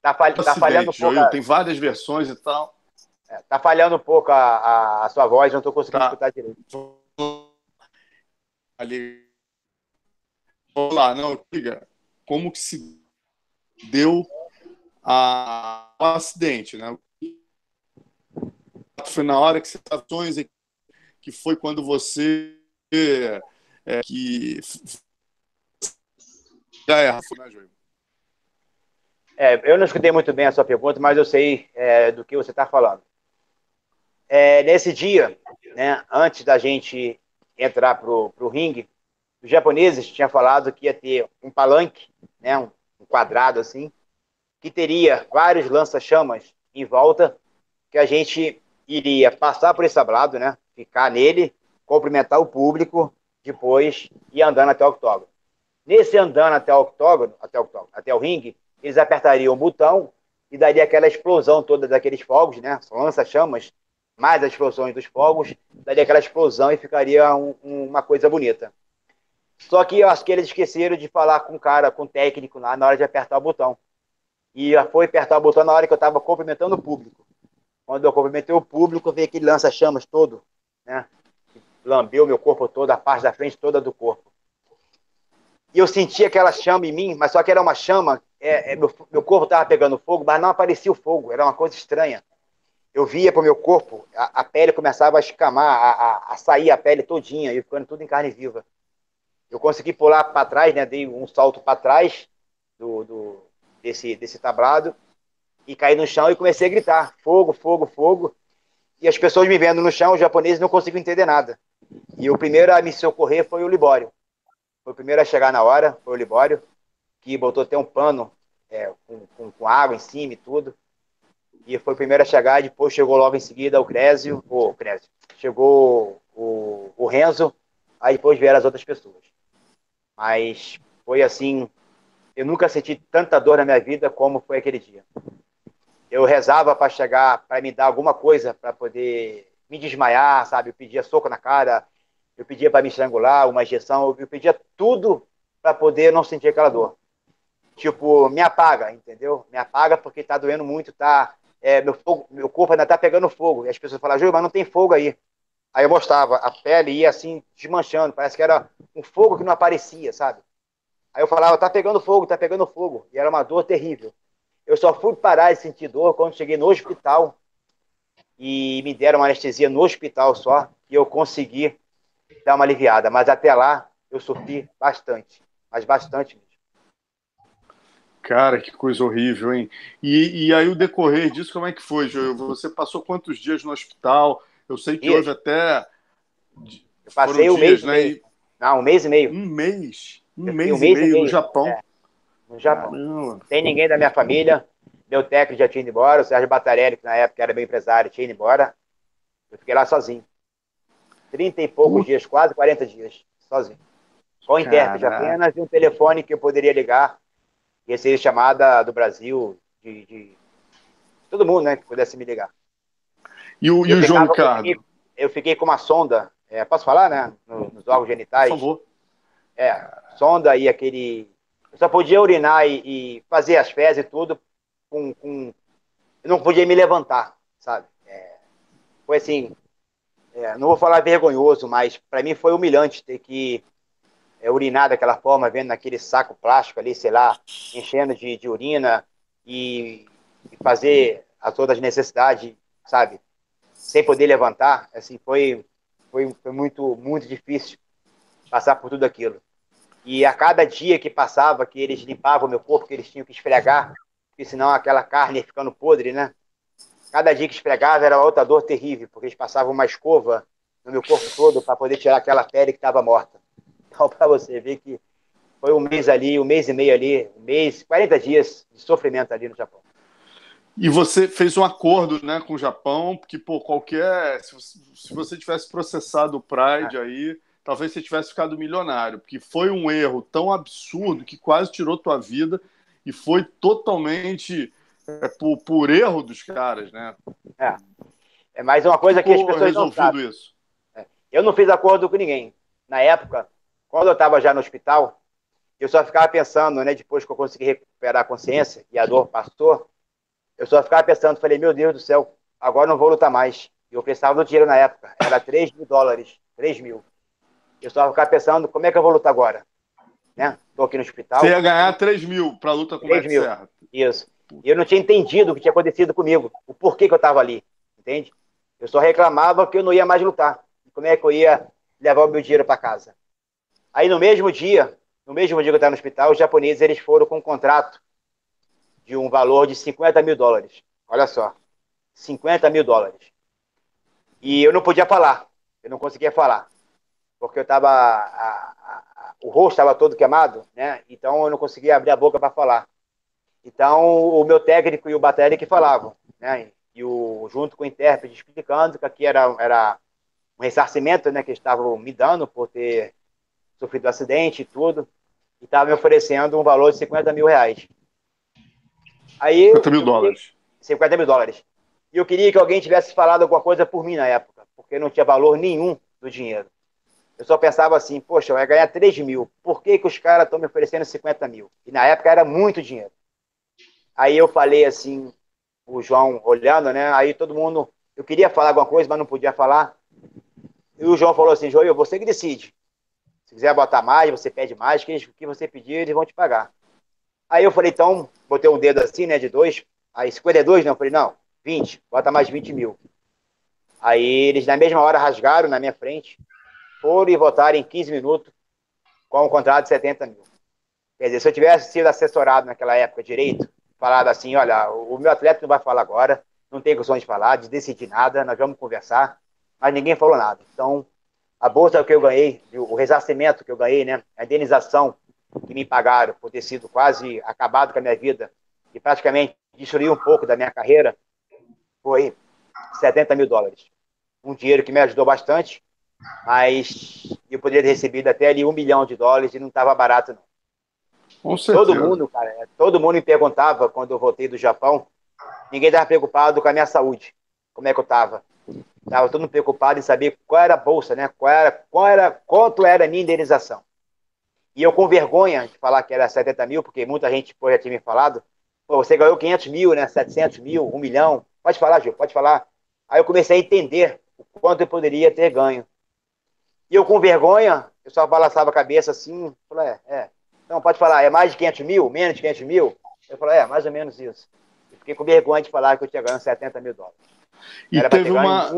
Tá falhando um pouco. Tem várias versões e tal. Tá falhando um pouco a sua voz, não tô conseguindo escutar direito. Ali. Vamos lá, não, diga. Como que se deu o acidente, né? Foi na hora que você que foi quando você que já erra, né, Johil? Eu não escutei muito bem a sua pergunta, mas eu sei do que você está falando. Nesse dia, né, antes da gente entrar para o ringue, os japoneses tinham falado que ia ter um palanque, né, um quadrado assim, que teria vários lança-chamas em volta, que a gente iria passar por esse tablado, né, ficar nele, cumprimentar o público, depois ir andando até o octógono. Nesse andando até o octógono, até o ringue, eles apertariam o botão e daria aquela explosão toda daqueles fogos, né? São lança-chamas, mais as explosões dos fogos, daria aquela explosão e ficaria uma coisa bonita. Só que eu acho que eles esqueceram de falar com o cara, com o técnico lá, na hora de apertar o botão. E foi apertar o botão na hora que eu estava cumprimentando o público. Quando eu cumprimentei o público, veio aquele lança-chamas todo, né? Lambeu meu corpo todo, a parte da frente toda do corpo. E eu senti aquela chama em mim, mas só que era uma chama... meu corpo estava pegando fogo, mas não aparecia o fogo, era uma coisa estranha. Eu via para o meu corpo, a pele começava a escamar, a sair a pele todinha, e ficando tudo em carne viva. Eu consegui pular para trás, né, dei um salto para trás desse tablado, e caí no chão e comecei a gritar, fogo, fogo, fogo. E as pessoas me vendo no chão, os japoneses não conseguiam entender nada. E o primeiro a me socorrer foi o Libório. Foi o primeiro a chegar na hora, foi o Libório, que botou até um pano com água em cima e tudo. E foi o primeiro a chegar, e depois chegou logo em seguida o Crézio, chegou o Renzo, aí depois vieram as outras pessoas. Mas foi assim, eu nunca senti tanta dor na minha vida como foi aquele dia. Eu rezava para chegar, para me dar alguma coisa, para poder me desmaiar, sabe? Eu pedia soco na cara, eu pedia para me estrangular, uma injeção, eu pedia tudo para poder não sentir aquela dor. Tipo, me apaga, entendeu? Me apaga porque tá doendo muito, tá... meu corpo ainda tá pegando fogo. E as pessoas falavam, Johil, mas não tem fogo aí. Aí eu mostrava, a pele ia assim, desmanchando. Parece que era um fogo que não aparecia, sabe? Aí eu falava, tá pegando fogo. E era uma dor terrível. Eu só fui parar de sentir dor quando cheguei no hospital. E me deram uma anestesia no hospital só. E eu consegui dar uma aliviada. Mas até lá, eu sofri bastante. Mas bastante mesmo. Cara, que coisa horrível, hein? E aí o decorrer disso, como é que foi, Johil? Você passou quantos dias no hospital? Eu sei que hoje até... Eu passei um mês, né? Não, um mês e meio. Um mês e meio no Japão. No Japão. Caramba. Sem ninguém da minha família. Meu técnico já tinha ido embora, o Sérgio Battarelli, que na época era meu empresário, tinha ido embora. Eu fiquei lá sozinho. 30 e poucos dias, quase 40 dias, sozinho. Com o intérprete apenas, e um telefone que eu poderia ligar e receber chamada do Brasil, de todo mundo, né, que pudesse me ligar. E o João Ricardo? Eu fiquei com uma sonda, posso falar, né, nos órgãos genitais? Por favor. Sonda e aquele... Eu só podia urinar e fazer as fezes e tudo com... Eu não podia me levantar, sabe? Foi assim... não vou falar vergonhoso, mas para mim foi humilhante ter que urinar daquela forma, vendo naquele saco plástico ali, sei lá, enchendo de urina e fazer as outras necessidades, sabe? Sem poder levantar, assim, foi muito, muito difícil passar por tudo aquilo. E a cada dia que passava, que eles limpavam meu corpo, que eles tinham que esfregar, porque senão aquela carne ia ficando podre, né? Cada dia que esfregava era outra dor terrível, porque eles passavam uma escova no meu corpo todo para poder tirar aquela pele que estava morta. Então, para você ver que foi um mês ali, um mês e meio ali, um mês, 40 dias de sofrimento ali no Japão. E você fez um acordo, né, com o Japão, porque, pô, qualquer... Se você tivesse processado o Pride aí, talvez você tivesse ficado milionário, porque foi um erro tão absurdo que quase tirou tua vida e foi totalmente... por erro dos caras, né? É mais uma coisa que as pessoas não sabem. Isso. Eu não fiz acordo com ninguém. Na época, quando eu estava já no hospital, eu só ficava pensando, né? Depois que eu consegui recuperar a consciência e a dor passou, eu só ficava pensando, falei, meu Deus do céu, agora não vou lutar mais. Eu pensava no dinheiro na época, era $3.000, 3 mil. Eu só ficava pensando, como é que eu vou lutar agora? Né? Tô aqui no hospital. Você ia ganhar 3 mil para luta com o Matt Serra. Isso. E eu não tinha entendido o que tinha acontecido comigo, o porquê que eu estava ali, entende? Eu só reclamava que eu não ia mais lutar. Como é que eu ia levar o meu dinheiro para casa? Aí no mesmo dia que eu estava no hospital, os japoneses eles foram com um contrato de um valor de $50.000. Olha só, $50.000. E eu não podia falar, eu não conseguia falar, porque eu estava... O rosto estava todo queimado, né? Então eu não conseguia abrir a boca para falar. Então, o meu técnico e o Battarelli que falavam, né? E junto com o intérprete explicando que aqui era um ressarcimento, né? Que eles estavam me dando por ter sofrido um acidente e tudo. E estavam me oferecendo um valor de R$50 mil. Aí, $50 mil. $50 mil. E eu queria que alguém tivesse falado alguma coisa por mim na época, porque não tinha valor nenhum do dinheiro. Eu só pensava assim, poxa, eu ia ganhar 3 mil. Por que que os caras estão me oferecendo 50 mil? E na época era muito dinheiro. Aí eu falei assim, o João olhando, né? Aí todo mundo... Eu queria falar alguma coisa, mas não podia falar. E o João falou assim, Joel, você que decide. Se quiser botar mais, você pede mais. O que você pedir, eles vão te pagar. Aí eu falei, então... Botei um dedo assim, né? De 2. Aí 52, não. Eu falei, não. 20. Bota mais 20 mil. Aí eles, na mesma hora, rasgaram na minha frente. Foram e votaram em 15 minutos com um contrato de 70 mil. Quer dizer, se eu tivesse sido assessorado naquela época direito... Falado assim, olha, o meu atleta não vai falar agora, não tem condições de falar, de decidir nada, nós vamos conversar, mas ninguém falou nada. Então, a bolsa que eu ganhei, o ressarcimento que eu ganhei, né, a indenização que me pagaram por ter sido quase acabado com a minha vida e praticamente destruiu um pouco da minha carreira, foi $70 mil. Um dinheiro que me ajudou bastante, mas eu poderia ter recebido até ali $1 milhão e não estava barato não. Todo mundo me perguntava quando eu voltei do Japão, ninguém estava preocupado com a minha saúde, como é que eu estava. Estava todo mundo preocupado em saber qual era a bolsa, né? Quanto era a minha indenização. E eu com vergonha de falar que era 70 mil, porque muita gente já tinha me falado, pô, você ganhou 500 mil, né? 700 mil, 1 milhão, pode falar, Gil, pode falar. Aí eu comecei a entender o quanto eu poderia ter ganho. E eu com vergonha, eu só balançava a cabeça assim, falei, Então, pode falar, é mais de 500 mil? Menos de 500 mil? Eu falei, mais ou menos isso. Eu fiquei com vergonha de falar que eu tinha ganho $70 mil. E era teve uma...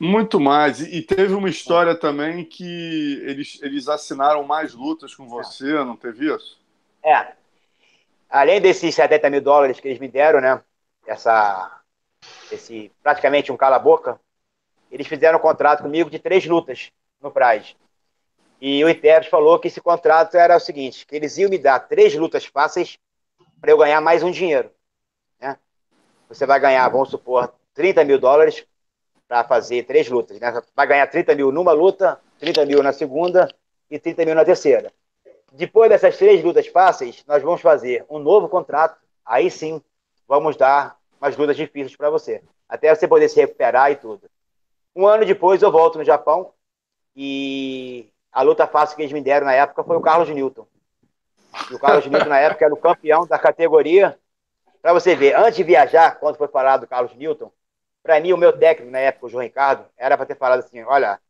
Muito mais. E teve uma história também que eles assinaram mais lutas com você, não teve isso? Além desses $70 mil que eles me deram, né? Praticamente um cala-boca, eles fizeram um contrato comigo de 3 lutas no Pride. E o intérprete falou que esse contrato era o seguinte, que eles iam me dar 3 lutas fáceis para eu ganhar mais um dinheiro, né? você vai ganhar, vamos supor, $30 mil para fazer 3 lutas, né? Vai ganhar 30 mil numa luta, 30 mil na segunda e 30 mil na terceira. Depois dessas 3 lutas fáceis, nós vamos fazer um novo contrato, aí sim, vamos dar umas lutas difíceis para você, até você poder se recuperar e tudo. Um ano depois eu volto no Japão e a luta fácil que eles me deram na época foi o Carlos Newton. E o Carlos Newton na época era o campeão da categoria. Para você ver, antes de viajar, quando foi falado do Carlos Newton, para mim, o meu técnico na época, o João Ricardo, era para ter falado assim, olha,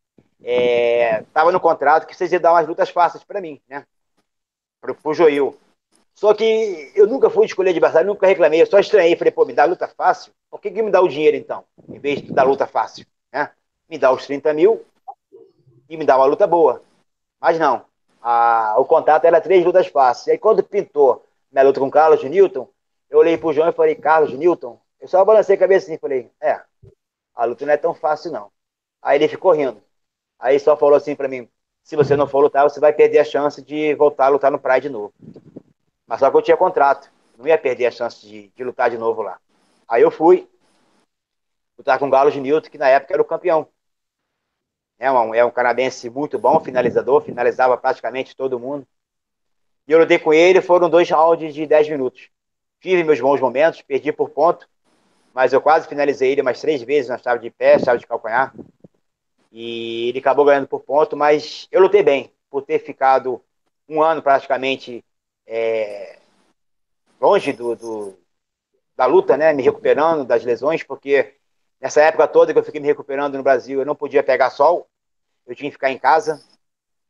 tava no contrato que vocês iam dar umas lutas fáceis para mim, né? Pro Johil. Só que eu nunca fui escolher adversário, nunca reclamei, eu só estranhei, falei, pô, me dá luta fácil? Por que me dá o dinheiro então, em vez de dar luta fácil, né? Me dá os 30 mil e me dá uma luta boa. Mas não, o contrato era 3 lutas fáceis. E aí quando pintou minha luta com o Carlos Newton, eu olhei pro João e falei, Carlos Newton, eu só balancei a cabeça assim, falei, a luta não é tão fácil não. Aí ele ficou rindo. Aí só falou assim pra mim, se você não for lutar, você vai perder a chance de voltar a lutar no Pride de novo. Mas só que eu tinha contrato, não ia perder a chance de lutar de novo lá. Aí eu fui lutar com o Carlos Newton, que na época era o campeão. É um canadense muito bom, finalizador, finalizava praticamente todo mundo. E eu lutei com ele, foram 2 rounds de 10 minutos. Tive meus bons momentos, perdi por ponto, mas eu quase finalizei ele umas 3 vezes na chave de pé, chave de calcanhar. E ele acabou ganhando por ponto, mas eu lutei bem, por ter ficado um ano praticamente longe da luta, né? Me recuperando das lesões, porque nessa época toda que eu fiquei me recuperando no Brasil, eu não podia pegar sol, eu tinha que ficar em casa.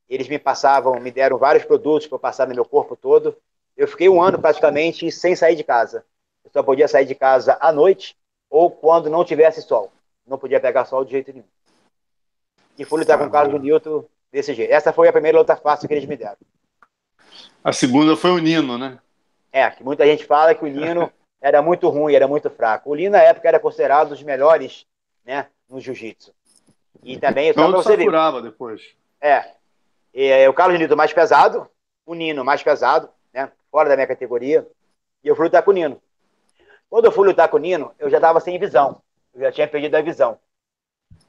Eles me deram vários produtos para eu passar no meu corpo todo. Eu fiquei um ano praticamente sem sair de casa. Eu só podia sair de casa à noite ou quando não tivesse sol. Não podia pegar sol de jeito nenhum. E fui lutar com o Carlos Newton desse jeito. Essa foi a primeira luta fácil que eles me deram. A segunda foi o Nino, né? Que muita gente fala que o Nino era muito ruim, era muito fraco. O Nino, na época, era considerado um dos melhores, né, no jiu-jitsu. E também... Então eu saturava depois. O Carlos Newton mais pesado, o Nino mais pesado, né, fora da minha categoria, e eu fui lutar com o Nino. Quando eu fui lutar com o Nino, eu já estava sem visão, eu já tinha perdido a visão.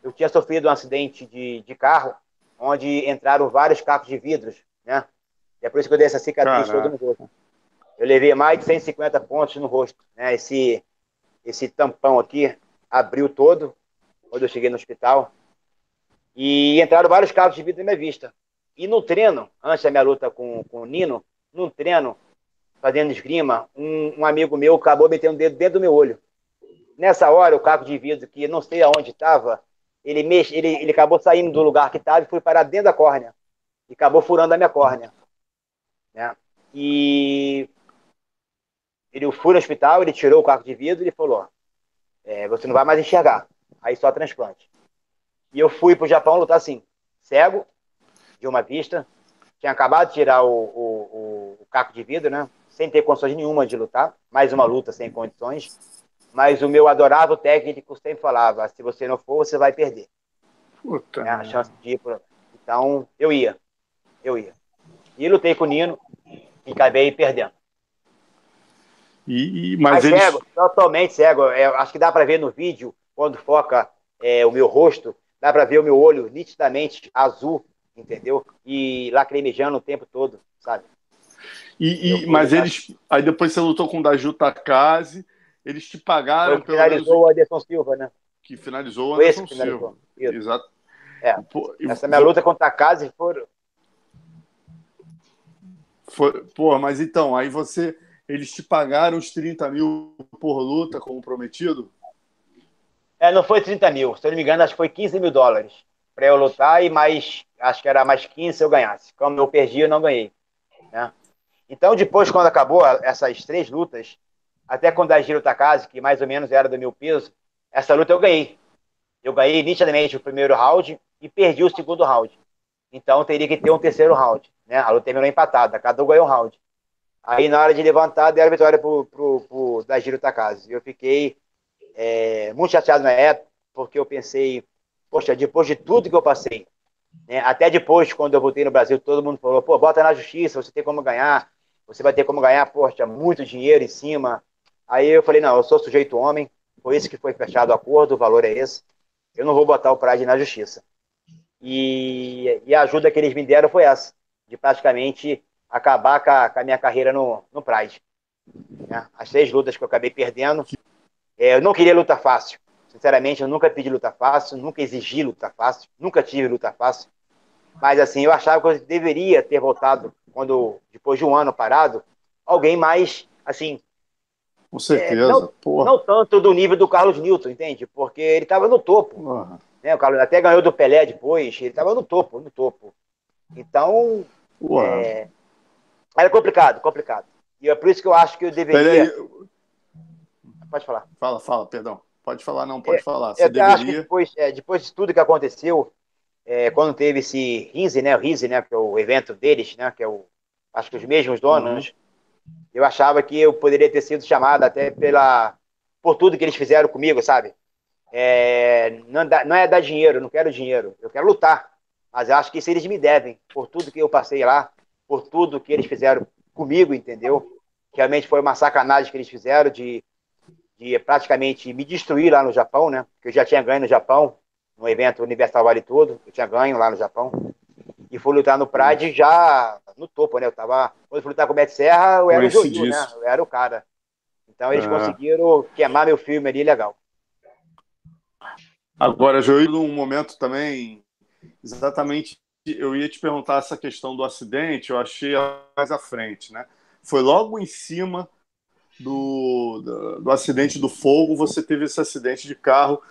Eu tinha sofrido um acidente de carro, onde entraram vários cacos de vidros, né, e é por isso que eu dei essa cicatriz toda no rosto. Eu levei mais de 150 pontos no rosto, né, esse tampão aqui abriu todo, quando eu cheguei no hospital, e entraram vários cacos de vidro na minha vista. E no treino, antes da minha luta com o Nino, num treino, fazendo esgrima, um amigo meu acabou metendo o dedo dentro do meu olho. Nessa hora, o caco de vidro, que não sei aonde estava, ele acabou saindo do lugar que estava e foi parar dentro da córnea. E acabou furando a minha córnea. Né? E eu fui no hospital, ele tirou o caco de vidro e falou, você não vai mais enxergar, aí só transplante. E eu fui pro Japão lutar assim, cego, de uma vista, tinha acabado de tirar o caco de vidro, né? Sem ter condições nenhuma de lutar. Mais uma luta sem condições. Mas o meu adorável técnico sempre falava, se você não for, você vai perder. Puta. A chance de ir pro... Então, eu ia. E lutei com o Nino e acabei perdendo. Mas eles... cego, totalmente cego. Acho que dá para ver no vídeo, quando foca o meu rosto, dá para ver o meu olho nitidamente azul, entendeu? E lacrimejando o tempo todo, sabe? Aí depois você lutou com o Daju Takase, eles te pagaram... Que finalizou o Anderson Silva, né? Que finalizou o Anderson Silva. Isso. Exato. Essa minha luta com o Takase foi... Pô, mas então, aí você... Eles te pagaram os 30 mil por luta, como prometido? Não foi 30 mil. Se eu não me engano, acho que foi $15 mil. Para eu lutar e mais... Acho que era mais 15 se eu ganhasse. Como eu perdi, eu não ganhei. Né? Então, depois, quando acabou essas 3 lutas, até com o Daryl Gola, que mais ou menos era do meu peso, essa luta eu ganhei. Eu ganhei nitidamente o primeiro round e perdi o segundo round. Então, teria que ter um terceiro round. Né? A luta terminou empatada. Cada um ganhou um round. Aí, na hora de levantar, deram a vitória pro Daryl Gola. Eu fiquei muito chateado na época, porque eu pensei, poxa, depois de tudo que eu passei, até depois, quando eu voltei no Brasil, todo mundo falou, pô, bota na justiça, você tem como ganhar, poxa, muito dinheiro em cima. Aí eu falei, não, eu sou sujeito homem, foi isso que foi fechado o acordo, o valor é esse, eu não vou botar o Pride na justiça. E a ajuda que eles me deram foi essa, de praticamente acabar com a minha carreira no Pride. Né? As 6 lutas que eu acabei perdendo, eu não queria luta fácil. Sinceramente, eu nunca pedi luta fácil, nunca exigi luta fácil, nunca tive luta fácil. Mas assim, eu achava que eu deveria ter voltado, depois de um ano parado, alguém mais, assim... Com certeza, não tanto do nível do Carlos Newton, entende? Porque ele estava no topo. Uhum. Né? O Carlos até ganhou do Pelé depois, ele estava no topo. Então... era complicado. E é por isso que eu acho que eu deveria... Pelé... Pode falar. Fala, perdão. Pode falar, não, pode falar. Você deveria... acho que depois de tudo que aconteceu, quando teve esse Rinze, né? O Rinze, né? Que é o evento deles, né? Que é acho que os mesmos donos. Uhum. Eu achava que eu poderia ter sido chamado até por tudo que eles fizeram comigo, sabe? Não é dar dinheiro, eu não quero dinheiro. Eu quero lutar. Mas eu acho que isso eles me devem, por tudo que eu passei lá, por tudo que eles fizeram comigo, entendeu? Realmente foi uma sacanagem que eles fizeram de praticamente me destruir lá no Japão, né? Porque eu já tinha ganho no Japão, no evento Universal Vale Tudo, eu tinha ganho lá no Japão. E fui lutar no Pride já no topo, né? Quando eu fui lutar com o Matt Serra, eu era o Johil, né? Eu era o cara. Então eles conseguiram queimar meu filme ali, legal. Agora, Johil, num momento também... Exatamente, eu ia te perguntar essa questão do acidente, eu achei mais à frente, né? Foi logo em cima do acidente do fogo, você teve esse acidente de carro,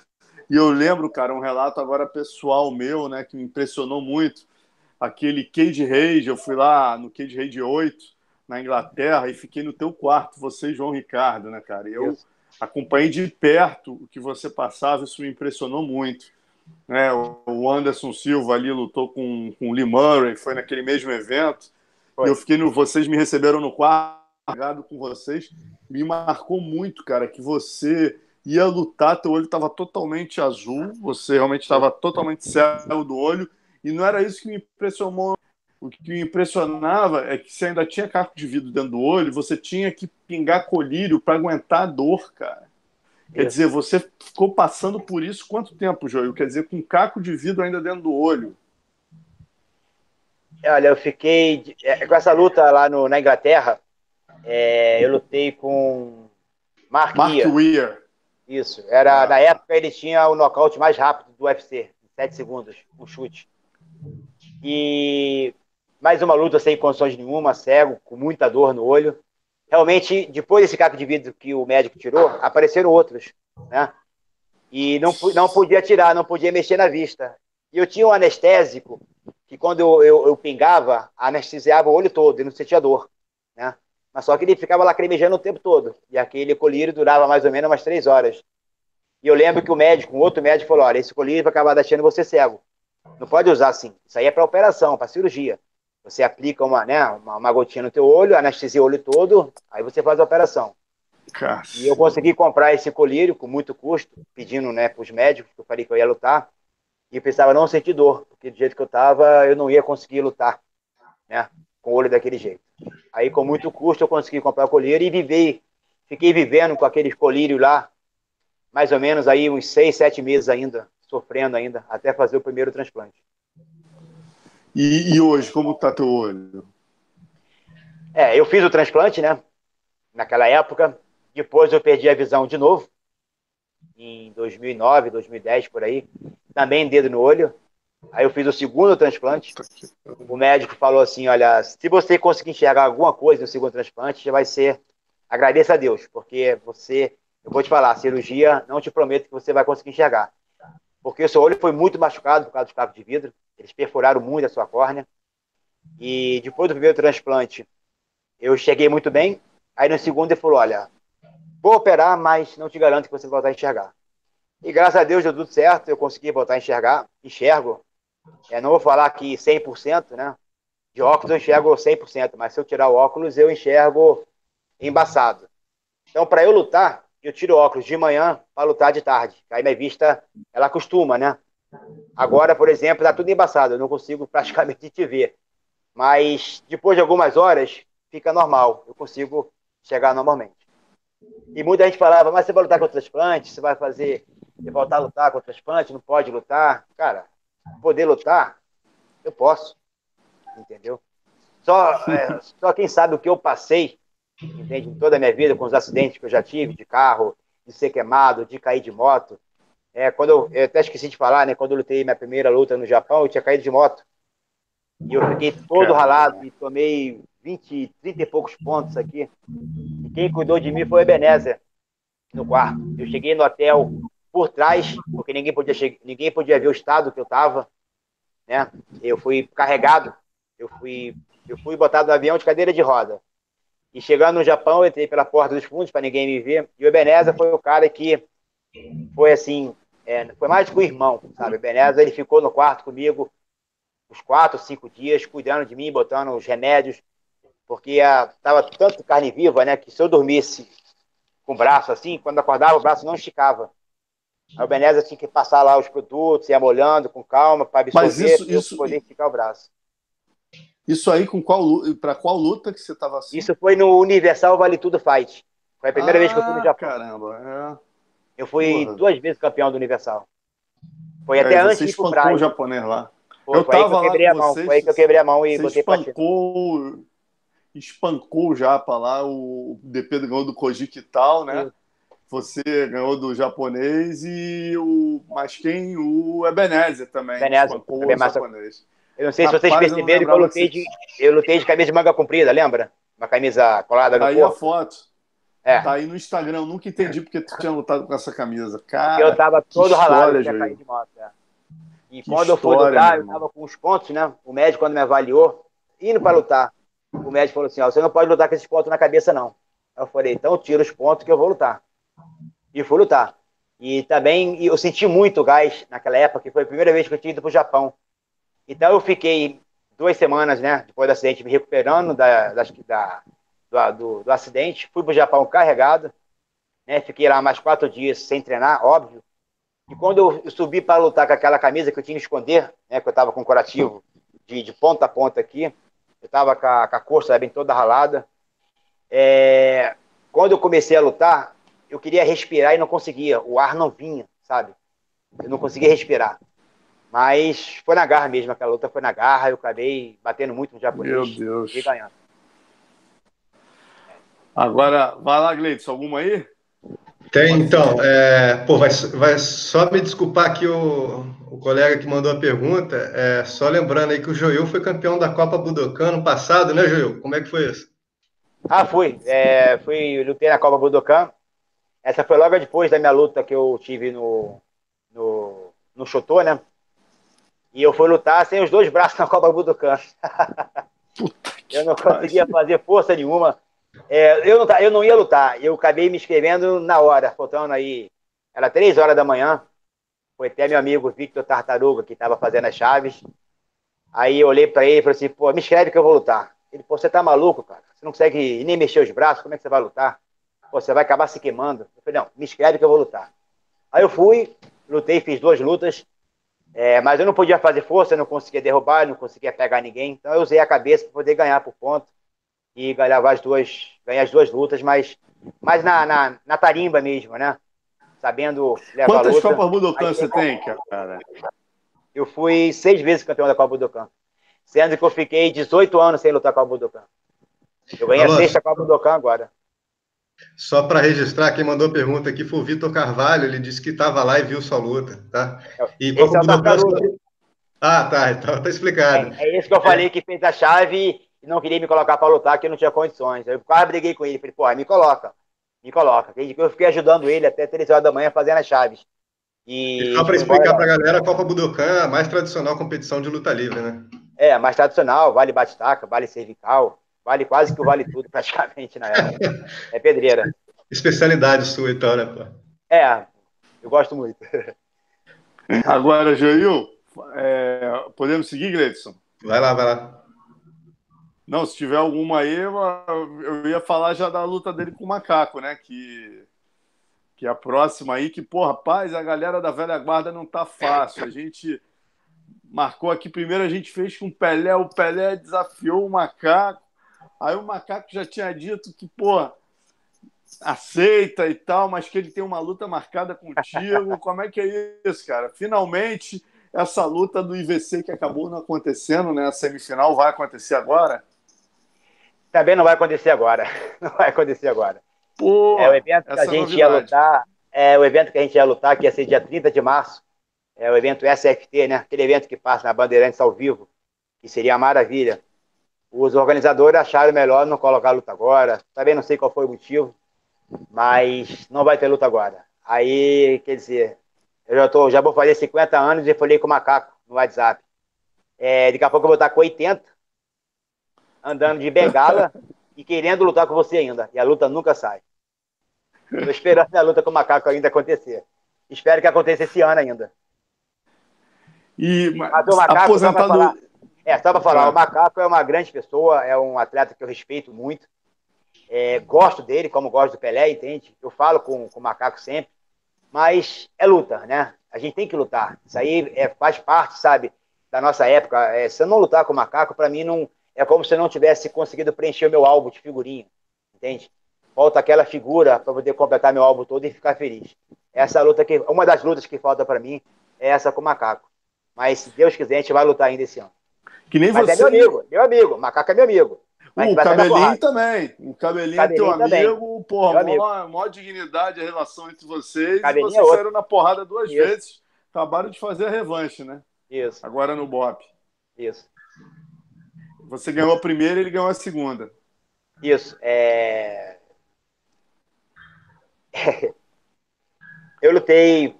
e eu lembro, cara, um relato agora pessoal meu, né, que me impressionou muito, aquele Cage Rage, eu fui lá no Cage Rage 8, na Inglaterra, e fiquei no teu quarto, você e João Ricardo, né, cara? Eu acompanhei de perto o que você passava, isso me impressionou muito. É, o Anderson Silva ali lutou com o Lee Murray, foi naquele mesmo evento. Eu fiquei vocês me receberam no quarto, com vocês. Me marcou muito, cara, que você ia lutar, teu olho estava totalmente azul, você realmente estava totalmente cego do olho, e não era isso que me impressionou. O que me impressionava é que você ainda tinha caco de vidro dentro do olho, você tinha que pingar colírio para aguentar a dor, cara. Quer dizer, você ficou passando por isso quanto tempo, Johil? Quer dizer, com um caco de vidro ainda dentro do olho. Olha, eu fiquei... com essa luta lá na Inglaterra, eu lutei com Mark Weir. Isso. Na época, ele tinha o nocaute mais rápido do UFC. Em 7 segundos, um chute. E mais uma luta sem condições nenhuma, cego, com muita dor no olho. Realmente, depois desse caco de vidro que o médico tirou, apareceram outros, né? E não podia tirar, não podia mexer na vista. E eu tinha um anestésico, que quando eu pingava, anestesiava o olho todo, e não sentia dor, né? Mas só que ele ficava lacrimejando o tempo todo. E aquele colírio durava mais ou menos umas 3 horas. E eu lembro que um outro médico falou, olha, esse colírio vai acabar deixando você cego. Não pode usar assim. Isso aí é para operação, para cirurgia. Você aplica uma gotinha no teu olho, anestesia o olho todo, aí você faz a operação. E eu consegui comprar esse colírio com muito custo, pedindo, né, para os médicos, que eu falei que eu ia lutar, e eu pensava não sentir dor, porque do jeito que eu estava, eu não ia conseguir lutar, né, com o olho daquele jeito. Aí, com muito custo, eu consegui comprar o colírio e fiquei vivendo com aqueles colírios lá, mais ou menos aí uns 6, 7 meses ainda, sofrendo ainda, até fazer o primeiro transplante. E hoje, como está teu olho? Eu fiz o transplante, né? Naquela época. Depois eu perdi a visão de novo. Em 2009, 2010, por aí. Também dedo no olho. Aí eu fiz o segundo transplante. O médico falou assim, olha, se você conseguir enxergar alguma coisa no segundo transplante, já vai ser... Agradeça a Deus, porque você... Eu vou te falar, a cirurgia, não te prometo que você vai conseguir enxergar. Porque o seu olho foi muito machucado por causa dos cacos de vidro. Eles perfuraram muito a sua córnea. E depois do primeiro transplante, eu cheguei muito bem. Aí no segundo ele falou, olha, vou operar, mas não te garanto que você vai voltar a enxergar. E graças a Deus deu tudo certo, eu consegui voltar a enxergar. Enxergo. Não vou falar que 100%, né? De óculos eu enxergo 100%, mas se eu tirar o óculos, eu enxergo embaçado. Então, para eu lutar, eu tiro o óculos de manhã para lutar de tarde. Aí minha vista, ela acostuma, né? Agora, por exemplo, tá tudo embaçado, eu não consigo praticamente te ver. Mas depois de algumas horas, fica normal, eu consigo chegar normalmente. E muita gente falava, mas você vai lutar contra o transplante? Você vai fazer... Você voltar a lutar contra o transplante? Não pode lutar? Cara, poder lutar, eu posso. Entendeu? Só quem sabe o que eu passei, entende? Em toda a minha vida, com os acidentes que eu já tive, de carro, de ser queimado, de cair de moto. Quando eu até esqueci de falar, né? Quando eu lutei minha primeira luta no Japão, eu tinha caído de moto. E eu fiquei todo ralado e tomei 20, 30 e poucos pontos aqui. E quem cuidou de mim foi o Ebenezer, no quarto. Eu cheguei no hotel por trás, porque ninguém podia ver o estado que eu estava, né? Eu fui carregado, eu fui botado no avião de cadeira de roda. E chegando no Japão, eu entrei pela porta dos fundos para ninguém me ver. E o Ebenezer foi o cara que foi assim, foi mais que um irmão, sabe? O Ebenezer, ele ficou no quarto comigo uns 4 ou 5 dias, cuidando de mim, botando os remédios, porque estava tanto carne viva, né, que se eu dormisse com o braço assim, quando acordava, o braço não esticava. Aí o Ebenezer tinha que passar lá os produtos, ia molhando com calma, para absorver, poder esticar o braço. Isso aí, para qual luta que você estava assim? Isso foi no Universal Vale Tudo Fight. Foi a primeira vez que eu fui no Japão. Caramba, eu fui 2 vezes campeão do Universal. Foi até antes de ir pro Pride. Você espancou o japonês lá. Eu tava lá com vocês, foi aí que eu quebrei a mão e botei pra ti. Espancou o Japa lá, o De Pedro ganhou do Koji Kitao, né? Sim. Você ganhou do japonês e o... Mas quem? O Ebenezer também. Ebenezer, espancou o japonês. Eu não sei se vocês perceberam que eu lutei de camisa de manga comprida, lembra? Uma camisa colada no corpo. Aí a foto. Tá aí no Instagram, eu nunca entendi porque tu tinha lutado com essa camisa. Cara, porque eu tava todo ralado, já caí de moto, E quando eu fui lutar, eu tava com os pontos, né? O médico, quando me avaliou, indo para lutar, o médico falou assim, você não pode lutar com esses pontos na cabeça, não. Eu falei, então tira os pontos que eu vou lutar. E fui lutar. E também, eu senti muito gás naquela época, que foi a primeira vez que eu tinha ido pro Japão. Então eu fiquei 2 semanas, né, depois do acidente, me recuperando do acidente. Fui pro Japão carregado, né? Fiquei lá mais 4 dias sem treinar, óbvio. E quando eu subi para lutar com aquela camisa que eu tinha que esconder, né, que eu estava com curativo de ponta a ponta aqui, eu estava com a coxa bem toda ralada. Quando eu comecei a lutar, eu queria respirar e não conseguia. O ar não vinha, sabe? Eu não conseguia respirar. Mas foi na garra mesmo, aquela luta foi na garra. Eu acabei batendo muito no japonês. Meu Deus. E ganhando. Agora, vai lá, Gleidson, alguma aí? Tem, então, vai só me desculpar aqui o colega que mandou a pergunta, só lembrando aí que o Johil foi campeão da Copa Budokan no passado, né, Johil? Como é que foi isso? Fui, lutei na Copa Budokan, essa foi logo depois da minha luta que eu tive no Chotô, né? E eu fui lutar sem os 2 braços na Copa Budokan. Eu não conseguia fazer força nenhuma. Eu não ia lutar, eu acabei me inscrevendo na hora, faltando aí, era 3 horas da manhã, foi até meu amigo Victor Tartaruga, que estava fazendo as chaves, aí eu olhei para ele e falei assim, pô, me inscreve que eu vou lutar. Ele, pô, você tá maluco, cara, você não consegue nem mexer os braços, como é que você vai lutar? Pô, você vai acabar se queimando. Eu falei, não, me inscreve que eu vou lutar. Aí eu fui, lutei, fiz 2 lutas, mas eu não podia fazer força, eu não conseguia derrubar, eu não conseguia pegar ninguém, então eu usei a cabeça para poder ganhar por ponto. E ganhar as 2 lutas, mas na tarimba mesmo, né? Sabendo levar a luta. Quantas Copas Budokan você tem, cara? Eu fui 6 vezes campeão da Copa Budokan. Sendo que eu fiquei 18 anos sem lutar com a Copa Budokan. Eu ganhei a 6ª Copa Budokan agora. Só para registrar, quem mandou a pergunta aqui foi o Vitor Carvalho, ele disse que estava lá e viu sua luta, tá? E Copa Budokan... tá explicado. É isso que eu falei, que fez a chave... E não queria me colocar para lutar, porque eu não tinha condições. Eu quase briguei com ele. Falei, pô, me coloca. Eu fiquei ajudando ele até 3 horas da manhã fazendo as chaves. E só para explicar para a galera, a Copa Budokan é a mais tradicional competição de luta livre, né? É, a mais tradicional. Vale bate-taca, vale cervical, vale quase que o vale tudo praticamente na época. É pedreira. Especialidade sua, então, né, pô? Eu gosto muito. Agora, Johil, podemos seguir, Gleidson? Vai lá. Não, se tiver alguma aí, eu ia falar já da luta dele com o Macaco, né? Que a próxima aí, que, pô, rapaz, a galera da velha guarda não tá fácil. A gente marcou aqui, primeiro a gente fez com o Pelé desafiou o Macaco. Aí o Macaco já tinha dito que, pô, aceita e tal, mas que ele tem uma luta marcada contigo. Como é que é isso, cara? Finalmente, essa luta do IVC que acabou não acontecendo, né? A semifinal vai acontecer agora? Também não vai acontecer agora. Não vai acontecer agora. Pô, é o evento que a gente novidade. Ia lutar, é o evento que a gente ia lutar, que ia ser dia 30 de março. É o evento SFT, né? Aquele evento que passa na Bandeirantes ao vivo, que seria a maravilha. Os organizadores acharam melhor não colocar a luta agora. Também não sei qual foi o motivo, mas não vai ter luta agora. Aí, quer dizer, eu já vou fazer 50 anos e falei com o Macaco no WhatsApp. É, daqui a pouco eu vou estar com 80, andando de bengala e querendo lutar com você ainda. E a luta nunca sai. Estou esperando a luta com o Macaco ainda acontecer. Espero que aconteça esse ano ainda. E mas o Macaco, aposentado... só para falar, o Macaco é uma grande pessoa, é um atleta que eu respeito muito. É, gosto dele, como gosto do Pelé, entende? Eu falo com o Macaco sempre, mas é luta, né? A gente tem que lutar. Isso aí faz parte, sabe, da nossa época. É, se eu não lutar com o Macaco, para mim não é como se eu não tivesse conseguido preencher o meu álbum de figurinha, entende? Falta aquela figura para poder completar meu álbum todo e ficar feliz. Essa luta que uma das lutas que falta para mim é essa com o Macaco. Mas se Deus quiser, a gente vai lutar ainda esse ano. Que nem mas você. É meu amigo, o Macaco é meu amigo. O Cabelinho também. O Cabelinho é teu amigo. Porra, maior dignidade a relação entre vocês. Cabelinho, vocês saíram na porrada duas vezes. Acabaram de fazer a revanche, né? Isso. Agora no BOPE. Isso. Você ganhou a primeira e ele ganhou a segunda. Isso. Eu lutei...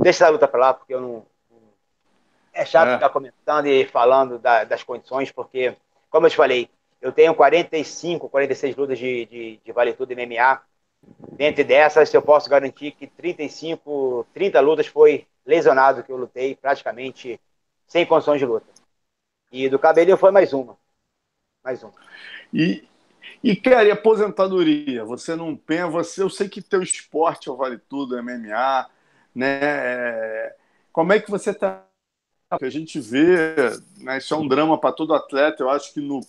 Deixa essa luta pra lá, porque eu não... É chato ficar comentando e falando das condições, porque, como eu te falei, eu tenho 45, 46 lutas de Vale Tudo MMA. Dentre dessas, eu posso garantir que 30 lutas foi lesionado, que eu lutei praticamente sem condições de luta. E do Cabelinho foi mais uma. E cara, e aposentadoria? Você não pensa... eu sei que teu esporte é o Vale Tudo, MMA, né? Como é que você tá... A gente vê, né, isso é um drama para todo atleta. Eu acho que no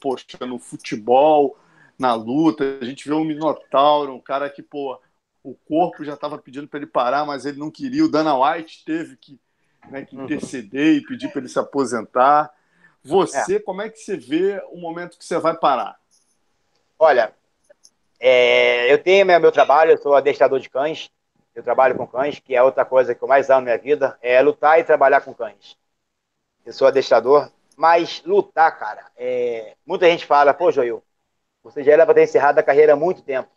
futebol, na luta, a gente vê um minotauro, um cara que, pô, o corpo já estava pedindo para ele parar, mas ele não queria. O Dana White teve que interceder e pedir para ele se aposentar. Você, como é que você vê o momento que você vai parar? Olha, eu tenho meu trabalho, eu sou adestrador de cães, eu trabalho com cães, que é outra coisa que eu mais amo na minha vida, é lutar e trabalhar com cães. Eu sou adestrador, mas lutar, cara, muita gente fala, pô, Johil, você já era para ter encerrado a carreira há muito tempo.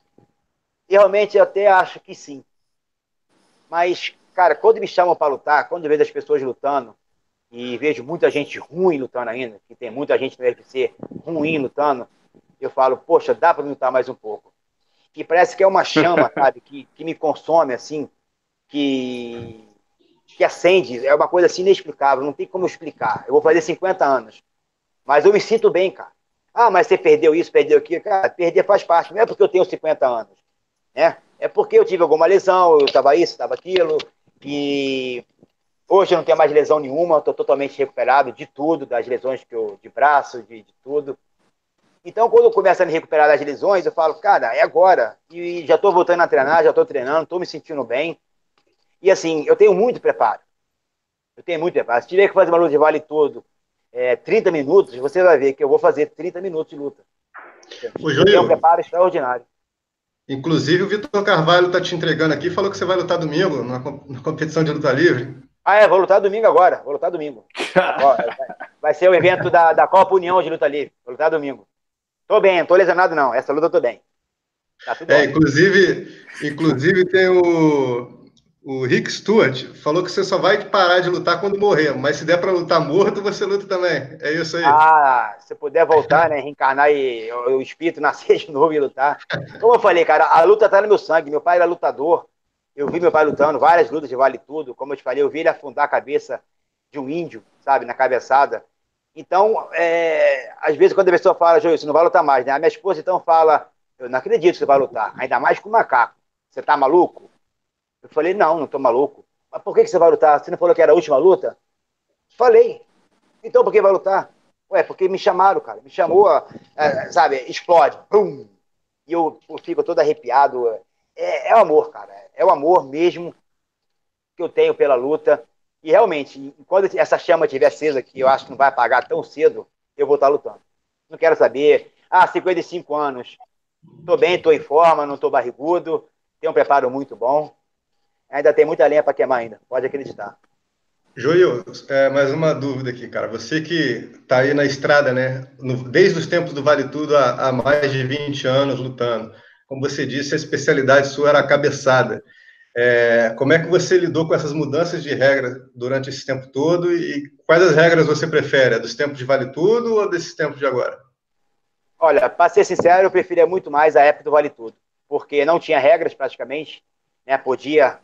E realmente eu até acho que sim. Mas, cara, quando me chamam para lutar, quando eu vejo as pessoas lutando, e vejo muita gente ruim lutando ainda, que tem muita gente no UFC ruim lutando, eu falo, poxa, dá para lutar mais um pouco. E parece que é uma chama, sabe, que me consome, assim, que acende, é uma coisa assim inexplicável, não tem como explicar. Eu vou fazer 50 anos, mas eu me sinto bem, cara. Ah, mas você perdeu isso, perdeu aquilo. Cara, perder faz parte, não é porque eu tenho 50 anos, né? É porque eu tive alguma lesão, eu tava isso, tava aquilo, e hoje eu não tenho mais lesão nenhuma, estou totalmente recuperado de tudo, das lesões de braço, de tudo. Então, quando eu começo a me recuperar das lesões, eu falo, cara, é agora, e já estou voltando a treinar, já estou treinando, estou me sentindo bem. E assim, eu tenho muito preparo. Se tiver que fazer uma luta de Vale Tudo 30 minutos, você vai ver que eu vou fazer 30 minutos de luta. É um preparo extraordinário. Inclusive, o Vitor Carvalho está te entregando aqui, falou que você vai lutar domingo na competição de luta livre. Ah, vou lutar domingo agora. Vai ser o evento da Copa União de Luta Livre. Vou lutar domingo. Tô bem, não tô lesionado não. Essa luta eu tô bem. Tá tudo bem. Inclusive tem o Rick Stewart falou que você só vai parar de lutar quando morrer, mas se der para lutar morto, você luta também. É isso aí. Ah, se puder voltar, né? Reencarnar e o espírito nascer de novo e lutar. Como eu falei, cara, a luta tá no meu sangue. Meu pai era lutador. Eu vi meu pai lutando, várias lutas de Vale Tudo. Como eu te falei, eu vi ele afundar a cabeça de um índio, sabe, na cabeçada. Então, às vezes, quando a pessoa fala, Johil, você não vai lutar mais, né? A minha esposa, então, fala, eu não acredito que você vai lutar, ainda mais com o Macaco. Você tá maluco? Eu falei, não tô maluco. Mas por que você vai lutar? Você não falou que era a última luta? Falei. Então por que vai lutar? Ué, porque me chamaram, cara. Me chamou, sabe, explode. Pum! E eu fico todo arrepiado. É o amor, cara. É o amor mesmo que eu tenho pela luta. E realmente, quando essa chama estiver acesa, que eu acho que não vai apagar tão cedo, eu vou estar lutando. Não quero saber. Ah, 55 anos. Tô bem, tô em forma, não tô barrigudo. Tenho um preparo muito bom. Ainda tem muita lenha para queimar ainda. Pode acreditar. Joil, mais uma dúvida aqui, cara. Você que tá aí na estrada, né? Desde os tempos do Vale Tudo, há mais de 20 anos lutando. Como você disse, a especialidade sua era a cabeçada. Como é que você lidou com essas mudanças de regra durante esse tempo todo? E quais as regras você prefere? Dos tempos de Vale Tudo ou desses tempos de agora? Olha, para ser sincero, eu preferia muito mais a época do Vale Tudo. Porque não tinha regras, praticamente. Né? Podia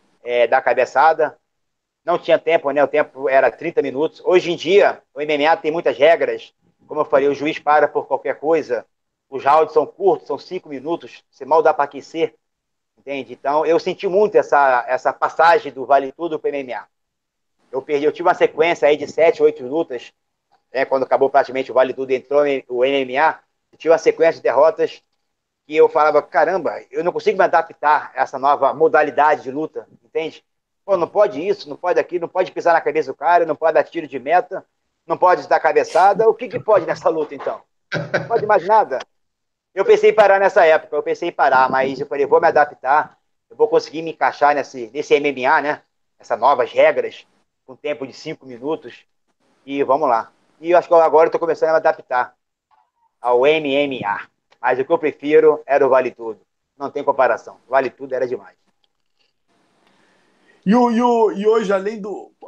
dar cabeçada. Não tinha tempo, né? O tempo era 30 minutos. Hoje em dia, o MMA tem muitas regras. Como eu falei, o juiz para por qualquer coisa. Os rounds são curtos, são 5 minutos. Você mal dá para aquecer, entende? Então, eu senti muito essa passagem do Vale Tudo para o MMA. Eu tive uma sequência aí de 7, 8 lutas, né? Quando acabou praticamente o Vale Tudo e entrou o MMA, eu tive uma sequência de derrotas que eu falava, caramba, eu não consigo me adaptar a essa nova modalidade de luta, entende? Pô, não pode isso, não pode aquilo, não pode pisar na cabeça do cara, não pode dar tiro de meta, não pode dar cabeçada. O que pode nessa luta, então? Não pode mais nada. Eu pensei em parar nessa época, mas eu falei, vou me adaptar, eu vou conseguir me encaixar nesse MMA, né? Essas novas regras, com tempo de 5 minutos, e vamos lá. E eu acho que agora eu tô começando a me adaptar ao MMA. Mas o que eu prefiro era o Vale Tudo. Não tem comparação. Vale Tudo era demais. E hoje,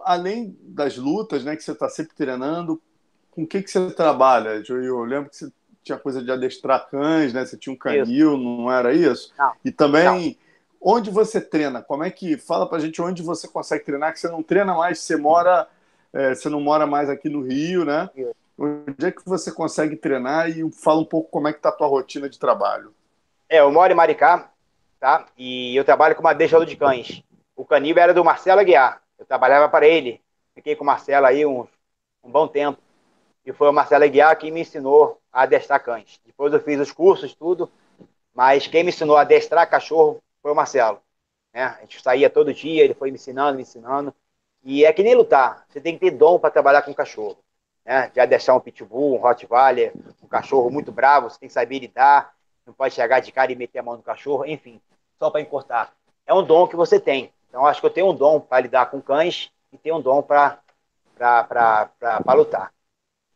além das lutas, né, que você está sempre treinando, com o que você trabalha? Eu lembro que você tinha coisa de adestrar cães, né? Você tinha um canil, isso. Não era isso? Não, e também, não. Onde você treina? Como é que... Fala pra gente onde você consegue treinar, que você não treina mais, você não mora mais aqui no Rio, né? Isso. Onde é que você consegue treinar e fala um pouco como é que tá a tua rotina de trabalho. Eu moro em Maricá, tá? E eu trabalho como adestrador de cães. O canil era do Marcelo Aguiar. Eu trabalhava para ele. Fiquei com o Marcelo aí um bom tempo. E foi o Marcelo Aguiar que me ensinou a adestrar cães. Depois eu fiz os cursos, tudo. Mas quem me ensinou a adestrar cachorro foi o Marcelo. Né? A gente saía todo dia, ele foi me ensinando. E é que nem lutar. Você tem que ter dom para trabalhar com cachorro. Né? De adestrar um pitbull, um rottweiler, um cachorro muito bravo. Você tem que saber lidar. Não pode chegar de cara e meter a mão no cachorro. Enfim, só para encurtar. É um dom que você tem. Então, acho que eu tenho um dom para lidar com cães e tenho um dom para lutar.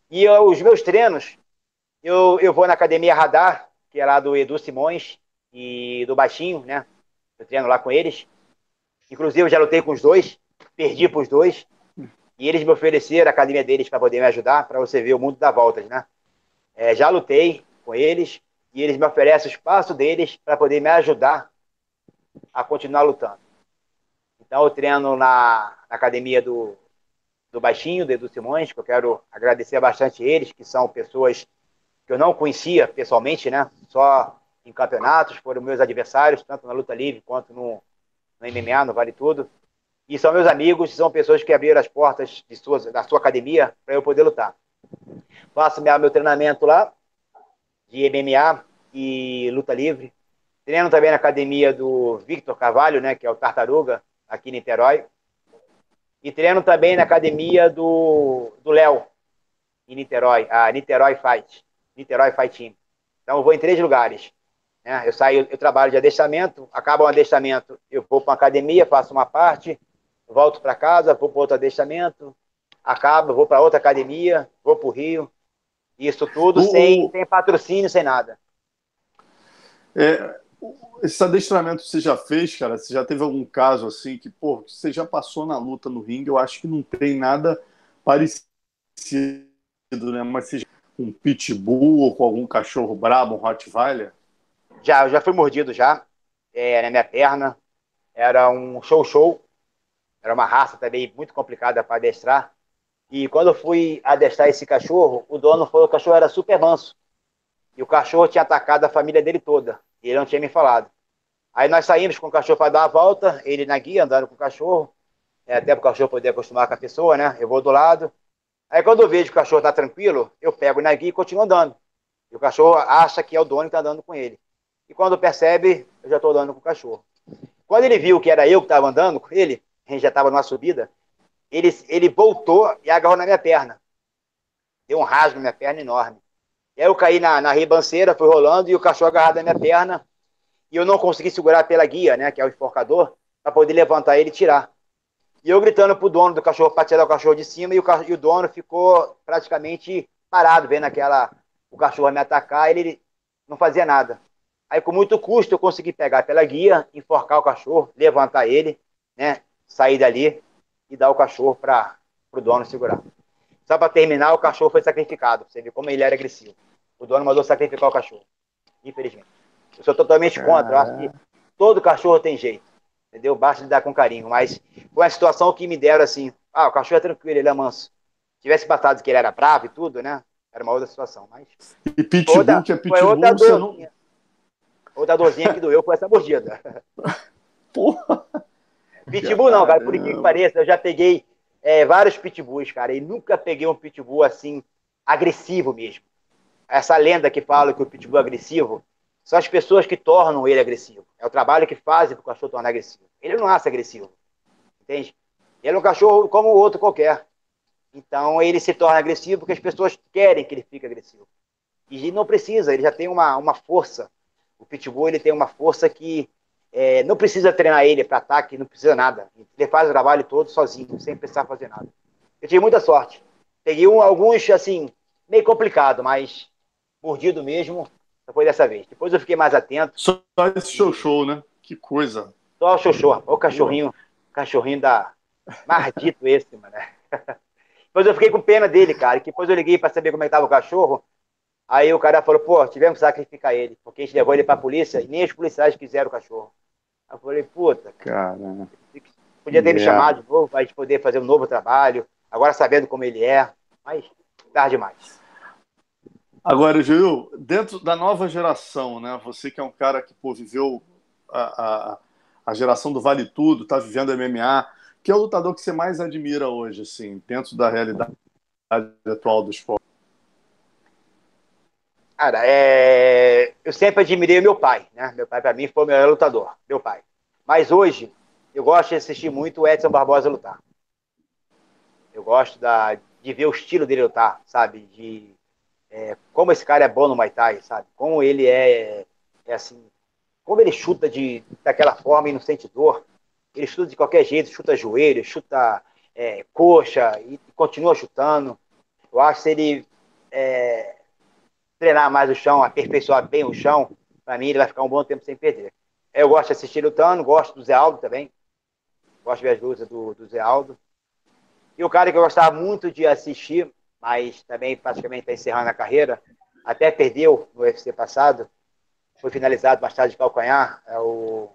E os meus treinos, eu vou na Academia Radar, que é lá do Edu Simões e do Baixinho, né? Eu treino lá com eles. Inclusive, eu já lutei com os dois, perdi para os dois. E eles me ofereceram a academia deles para poder me ajudar, para você ver o mundo dá voltas, né? Já lutei com eles e eles me oferecem o espaço deles para poder me ajudar a continuar lutando. Então, eu treino na academia do Baixinho, do Edu Simões, que eu quero agradecer bastante eles, que são pessoas que eu não conhecia pessoalmente, né? Só em campeonatos, foram meus adversários, tanto na luta livre quanto no MMA, no Vale Tudo. E são meus amigos, são pessoas que abriram as portas da sua academia para eu poder lutar. Faço meu treinamento lá, de MMA e luta livre. Treino também na academia do Victor Carvalho, né? Que é o Tartaruga, aqui em Niterói, e treino também na academia do Léo, em Niterói, a Niterói Fight Team. Então eu vou em 3 lugares, né? Eu trabalho de adestramento, acaba um adestramento, eu vou para uma academia, faço uma parte, volto para casa, vou para outro adestramento, acaba, vou para outra academia, vou para o Rio, isso tudo sem patrocínio, sem nada. Esse adestramento você já fez, cara? Você já teve algum caso assim que, pô, você já passou na luta no ringue? Eu acho que não tem nada parecido, né? Mas seja com um pitbull ou com algum cachorro brabo, um rottweiler? Eu já fui mordido já, na minha perna. Era um show. Era uma raça também muito complicada para adestrar. E quando eu fui adestrar esse cachorro, o dono falou que o cachorro era super manso. E o cachorro tinha atacado a família dele toda. E ele não tinha me falado. Aí nós saímos com o cachorro para dar a volta, ele na guia, andando com o cachorro, até para o cachorro poder acostumar com a pessoa, né? Eu vou do lado. Aí quando eu vejo que o cachorro tá tranquilo, eu pego na guia e continuo andando. E o cachorro acha que é o dono que tá andando com ele. E quando percebe, eu já tô andando com o cachorro. Quando ele viu que era eu que tava andando com ele, a gente já tava numa subida, ele voltou e agarrou na minha perna. Deu um rasgo na minha perna enorme. E aí eu caí na ribanceira, fui rolando e o cachorro agarrado na minha perna. E eu não consegui segurar pela guia, né, que é o enforcador, para poder levantar ele e tirar. E eu gritando pro dono do cachorro para tirar o cachorro de cima, e o dono ficou praticamente parado, vendo o cachorro me atacar, ele não fazia nada. Aí com muito custo eu consegui pegar pela guia, enforcar o cachorro, levantar ele, né, sair dali e dar o cachorro para o dono segurar. Só para terminar, o cachorro foi sacrificado, você viu como ele era agressivo. O dono mandou sacrificar o cachorro, infelizmente. Eu sou totalmente contra, eu acho que todo cachorro tem jeito. Entendeu? Basta lidar com carinho, mas foi uma situação que me deram assim, o cachorro é tranquilo, ele é manso. Se tivesse batado que ele era bravo e tudo, né? Era uma outra situação, mas... E pitbull, foi outra dorzinha. Outra dorzinha que doeu foi essa mordida. Porra! Pitbull não, cara, por incrível que pareça, eu já peguei vários pitbulls, cara, e nunca peguei um pitbull assim, agressivo mesmo. Essa lenda que fala que o pitbull é agressivo, são as pessoas que tornam ele agressivo. É o trabalho que fazem para o cachorro tornar agressivo. Ele não nasce agressivo, entende? Ele é um cachorro como o outro qualquer. Então, ele se torna agressivo porque as pessoas querem que ele fique agressivo. E não precisa, ele já tem uma força. O pitbull, ele tem uma força que não precisa treinar ele para ataque, não precisa nada. Ele faz o trabalho todo sozinho, sem precisar fazer nada. Eu tive muita sorte. Peguei alguns, assim, meio complicado, mas mordido mesmo. Depois dessa vez. Depois eu fiquei mais atento. Só esse show, né? Que coisa. Só o show. Olha o cachorrinho da... Mardito esse, mano. Depois eu fiquei com pena dele, cara. Que depois eu liguei pra saber como é que tava o cachorro. Aí o cara falou, tivemos que sacrificar ele. Porque a gente levou ele pra polícia e nem os policiais quiseram o cachorro. Aí eu falei, puta, cara. Podia ter me chamado de novo pra gente poder fazer um novo trabalho. Agora sabendo como ele é. Mas tarde demais. Agora, Joil, dentro da nova geração, né? Você que é um cara que viveu a geração do Vale Tudo, está vivendo MMA, que é o lutador que você mais admira hoje, assim, dentro da realidade atual do esporte? Cara, eu sempre admirei meu pai, né? Meu pai, para mim, foi o melhor lutador, meu pai. Mas hoje, eu gosto de assistir muito o Edson Barbosa lutar. Eu gosto de ver o estilo dele lutar, sabe? Como esse cara é bom no Muay Thai, sabe? Como ele é assim... Como ele chuta daquela forma e não sente dor. Ele chuta de qualquer jeito, chuta joelho, chuta coxa e continua chutando. Eu acho que se ele treinar mais o chão, aperfeiçoar bem o chão, pra mim ele vai ficar um bom tempo sem perder. Eu gosto de assistir lutando, gosto do Zé Aldo também. Gosto de ver as lutas do Zé Aldo. E o cara que eu gostava muito de assistir... mas também praticamente está encerrando a carreira, até perdeu no UFC passado, foi finalizado bastante de calcanhar, é o...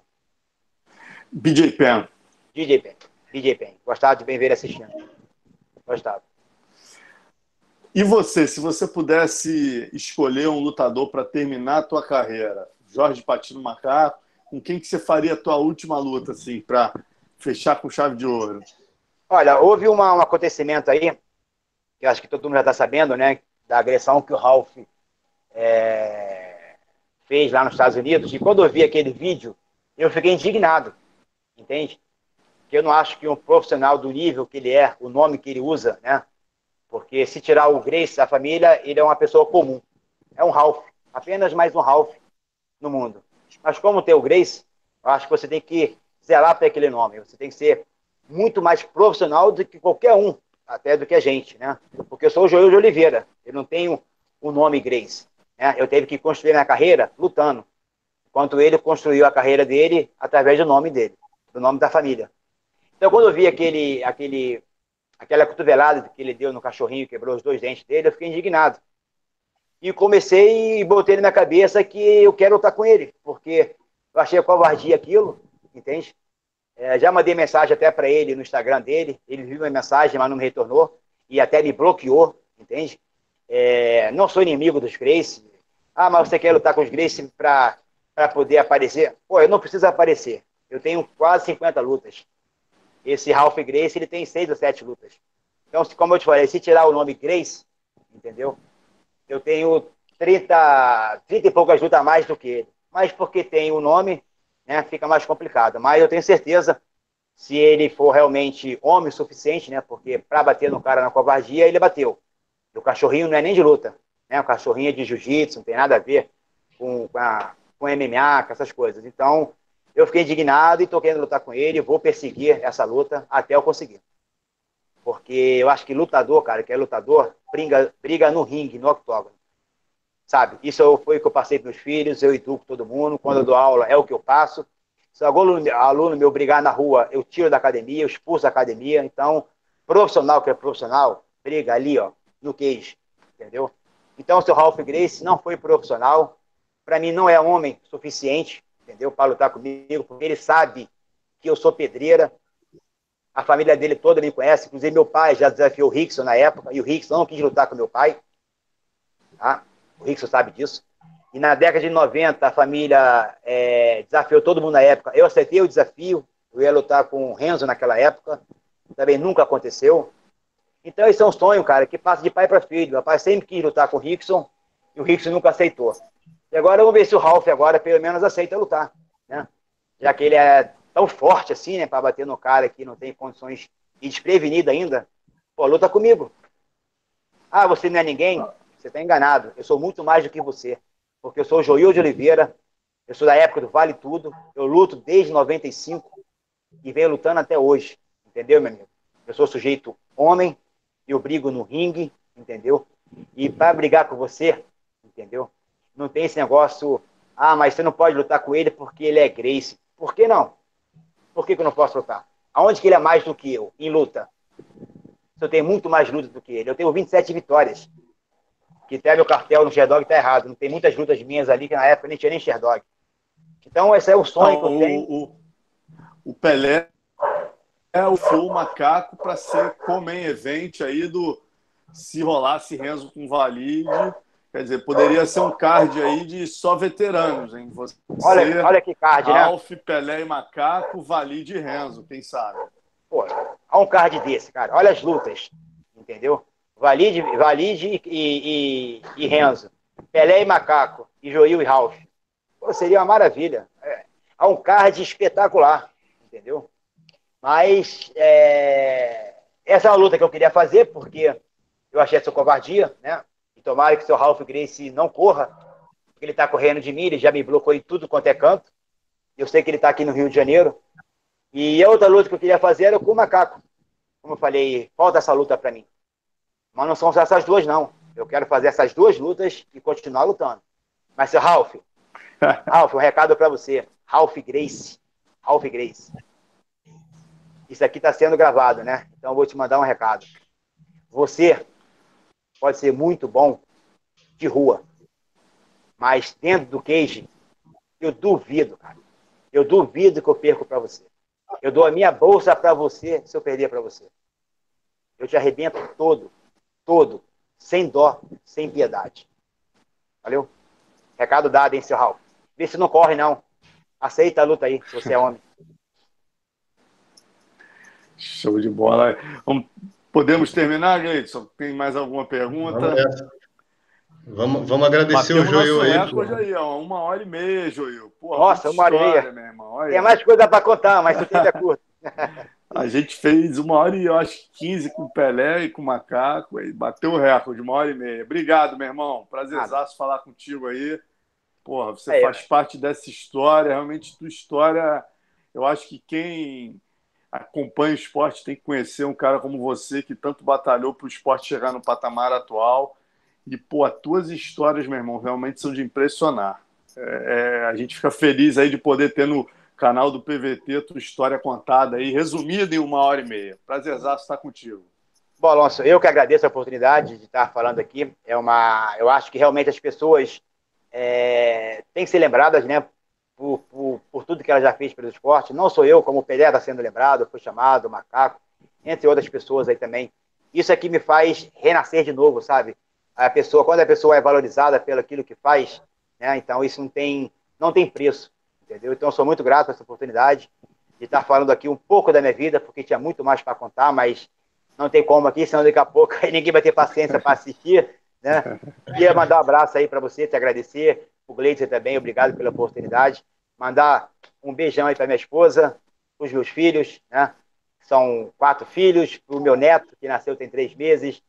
BJ Penn. BJ Penn. Gostava de bem ver assistindo. Gostava. E você, se você pudesse escolher um lutador para terminar a tua carreira, Jorge Patino Macaco, com quem que você faria a tua última luta, assim, para fechar com chave de ouro? Olha, houve um acontecimento aí, que eu acho que todo mundo já está sabendo, né, da agressão que o Ralph fez lá nos Estados Unidos. E quando eu vi aquele vídeo, eu fiquei indignado, entende? Porque eu não acho que um profissional do nível que ele é, o nome que ele usa, né? Porque se tirar o Grace da família, ele é uma pessoa comum. É um Ralph, apenas mais um Ralph no mundo. Mas como tem o Grace, eu acho que você tem que zelar para aquele nome. Você tem que ser muito mais profissional do que qualquer um. Até do que a gente, né? Porque eu sou o Johil de Oliveira, eu não tenho o nome Grace, né? Eu tive que construir minha carreira lutando, enquanto ele construiu a carreira dele através do nome dele, do nome da família. Então, quando eu vi aquela cotovelada que ele deu no cachorrinho, quebrou os dois dentes dele, eu fiquei indignado. E comecei e botei na minha cabeça que eu quero lutar com ele, porque eu achei covardia aquilo, entende? Já mandei mensagem até para ele no Instagram dele, ele viu minha mensagem, mas não me retornou, e até me bloqueou, entende? Não sou inimigo dos Gracie. Ah, mas você quer lutar com os Gracie para poder aparecer? Pô, eu não preciso aparecer, eu tenho quase 50 lutas. Esse Ralph Gracie, ele tem 6 ou 7 lutas. Então, como eu te falei, se tirar o nome Grace, entendeu? Eu tenho 30 e poucas lutas a mais do que ele. Mas porque tem o nome, né, fica mais complicado. Mas eu tenho certeza, se ele for realmente homem o suficiente, né, porque para bater no cara na covardia, ele bateu. O cachorrinho não é nem de luta, né? O cachorrinho é de jiu-jitsu, não tem nada a ver com MMA, com essas coisas. Então, eu fiquei indignado e tô querendo lutar com ele, vou perseguir essa luta até eu conseguir. Porque eu acho que lutador, cara, que é lutador, briga no ringue, no octógono. Sabe? Isso foi o que eu passei para meus filhos, eu educo todo mundo, quando eu dou aula é o que eu passo. Se algum aluno meu brigar na rua, eu tiro da academia, eu expulso da academia. Então, profissional que é profissional, briga ali, ó, no cage, entendeu? Então, o seu Ralph Grace não foi profissional, para mim não é homem suficiente, entendeu? Para lutar comigo, porque ele sabe que eu sou pedreira. A família dele toda me conhece, inclusive meu pai já desafiou o Rickson na época, e o Rickson não quis lutar com meu pai, tá? O Rickson sabe disso. E na década de 90, a família desafiou todo mundo na época. Eu aceitei o desafio, eu ia lutar com o Renzo naquela época, também nunca aconteceu. Então esse é um sonho, cara, que passa de pai para filho. Meu pai sempre quis lutar com o Rickson, e o Rickson nunca aceitou. E agora vamos ver se o Ralph agora pelo menos aceita lutar, né? Já que ele é tão forte assim, né, para bater no cara que não tem condições e desprevenido ainda, pô, luta comigo. Ah, você não é ninguém? Você está enganado. Eu sou muito mais do que você. Porque eu sou o Johil de Oliveira, eu sou da época do Vale Tudo, eu luto desde 95 e venho lutando até hoje, entendeu, meu amigo? Eu sou sujeito homem, eu brigo no ringue, entendeu? E para brigar com você, entendeu? Não tem esse negócio, ah, mas você não pode lutar com ele porque ele é Grace. Por que não? Por que eu não posso lutar? Aonde que ele é mais do que eu em luta? Eu tenho muito mais luta do que ele. Eu tenho 27 vitórias. Que até meu cartel no Sherdog tá errado. Não tem muitas lutas minhas ali, que na época nem tinha nem Sherdog. Então, esse é o sonho que eu tenho. O Pelé é o Flow Macaco para ser comem event aí do... Se rolasse Renzo com Valide. Quer dizer, poderia ser um card aí de só veteranos, hein? Você, olha que card, né? Alf, Pelé e Macaco, Valide e Renzo, quem sabe? Pô, olha um card desse, cara. Olha as lutas, entendeu? Valide e Renzo, Pelé e Macaco, e Johil e Ralph. Pô, seria uma maravilha. Há um card espetacular, entendeu? Mas essa é uma luta que eu queria fazer, porque eu achei essa covardia, né? E tomara que o seu Ralph Grace não corra, porque ele está correndo de mim, ele já me bloqueou em tudo quanto é canto. Eu sei que ele está aqui no Rio de Janeiro. E a outra luta que eu queria fazer era com o Macaco. Como eu falei, falta essa luta para mim. Mas não são só essas duas, não. Eu quero fazer essas duas lutas e continuar lutando. Mas, seu Ralph, um recado para você. Ralph Grace. Isso aqui está sendo gravado, né? Então, eu vou te mandar um recado. Você pode ser muito bom de rua, mas dentro do cage, eu duvido, cara. Eu duvido que eu perco para você. Eu dou a minha bolsa para você se eu perder para você. Eu te arrebento todo, sem dó, sem piedade. Valeu? Recado dado, hein, seu Raul? Vê se não corre, não. Aceita a luta aí, se você é homem. Show de bola. Podemos terminar, Gleidson? Tem mais alguma pergunta? Vamos agradecer o Johil aí. 1h30, Johil. Porra, nossa, 1h30. Meu irmão. Olha. Tem mais coisa para contar, mas o tempo é curto. A gente fez 1h15 com o Pelé e com o Macaco, aí bateu o recorde, 1h30. Obrigado, meu irmão. Prazerzaço falar contigo aí. Porra, você faz parte dessa história, realmente tua história. Eu acho que quem acompanha o esporte tem que conhecer um cara como você, que tanto batalhou para o esporte chegar no patamar atual. E, pô, as tuas histórias, meu irmão, realmente são de impressionar. A gente fica feliz aí de poder ter no canal do PVT, tua história contada aí, resumida em 1h30. Prazerzaço estar contigo. Bom, Alonso, eu que agradeço a oportunidade de estar falando aqui. Eu acho que realmente as pessoas têm que ser lembradas, né, por tudo que ela já fez pelo esporte. Não sou eu, como o Pelé está sendo lembrado, foi chamado, o Macaco, entre outras pessoas aí também. Isso aqui me faz renascer de novo, sabe? Quando a pessoa é valorizada pelo aquilo que faz, né, então isso não tem preço. Entendeu? Então, eu sou muito grato por essa oportunidade de estar falando aqui um pouco da minha vida, porque tinha muito mais para contar, mas não tem como aqui, senão daqui a pouco ninguém vai ter paciência para assistir, né? Queria mandar um abraço aí para você, te agradecer, o Gleidson também, obrigado pela oportunidade, mandar um beijão aí para minha esposa, para os meus filhos, né? São 4 filhos, para o meu neto, que nasceu tem 3 meses,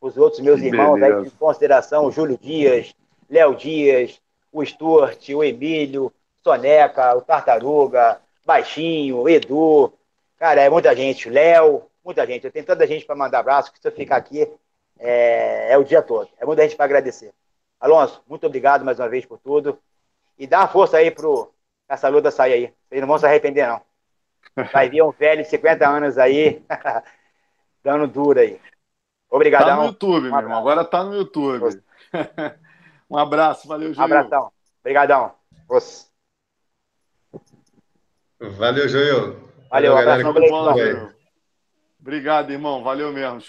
os outros meus irmãos, aí, em consideração, o Júlio Dias, Léo Dias, o Stuart, o Emílio, Soneca, o Tartaruga, Baixinho, Edu, cara, é muita gente, Léo, muita gente, eu tenho tanta gente para mandar abraço, que se eu ficar aqui, é o dia todo, é muita gente para agradecer. Alonso, muito obrigado mais uma vez por tudo, e dá uma força aí pro Caçaluda sair aí, vocês não vão se arrepender não, vai vir um velho de 50 anos aí, dando duro aí. Obrigadão. Tá no YouTube, meu irmão, agora tá no YouTube. Um abraço, valeu, Joil. Um abração, obrigadão. Você. Valeu, Joil. Valeu, galera. Obrigado, irmão. Valeu mesmo.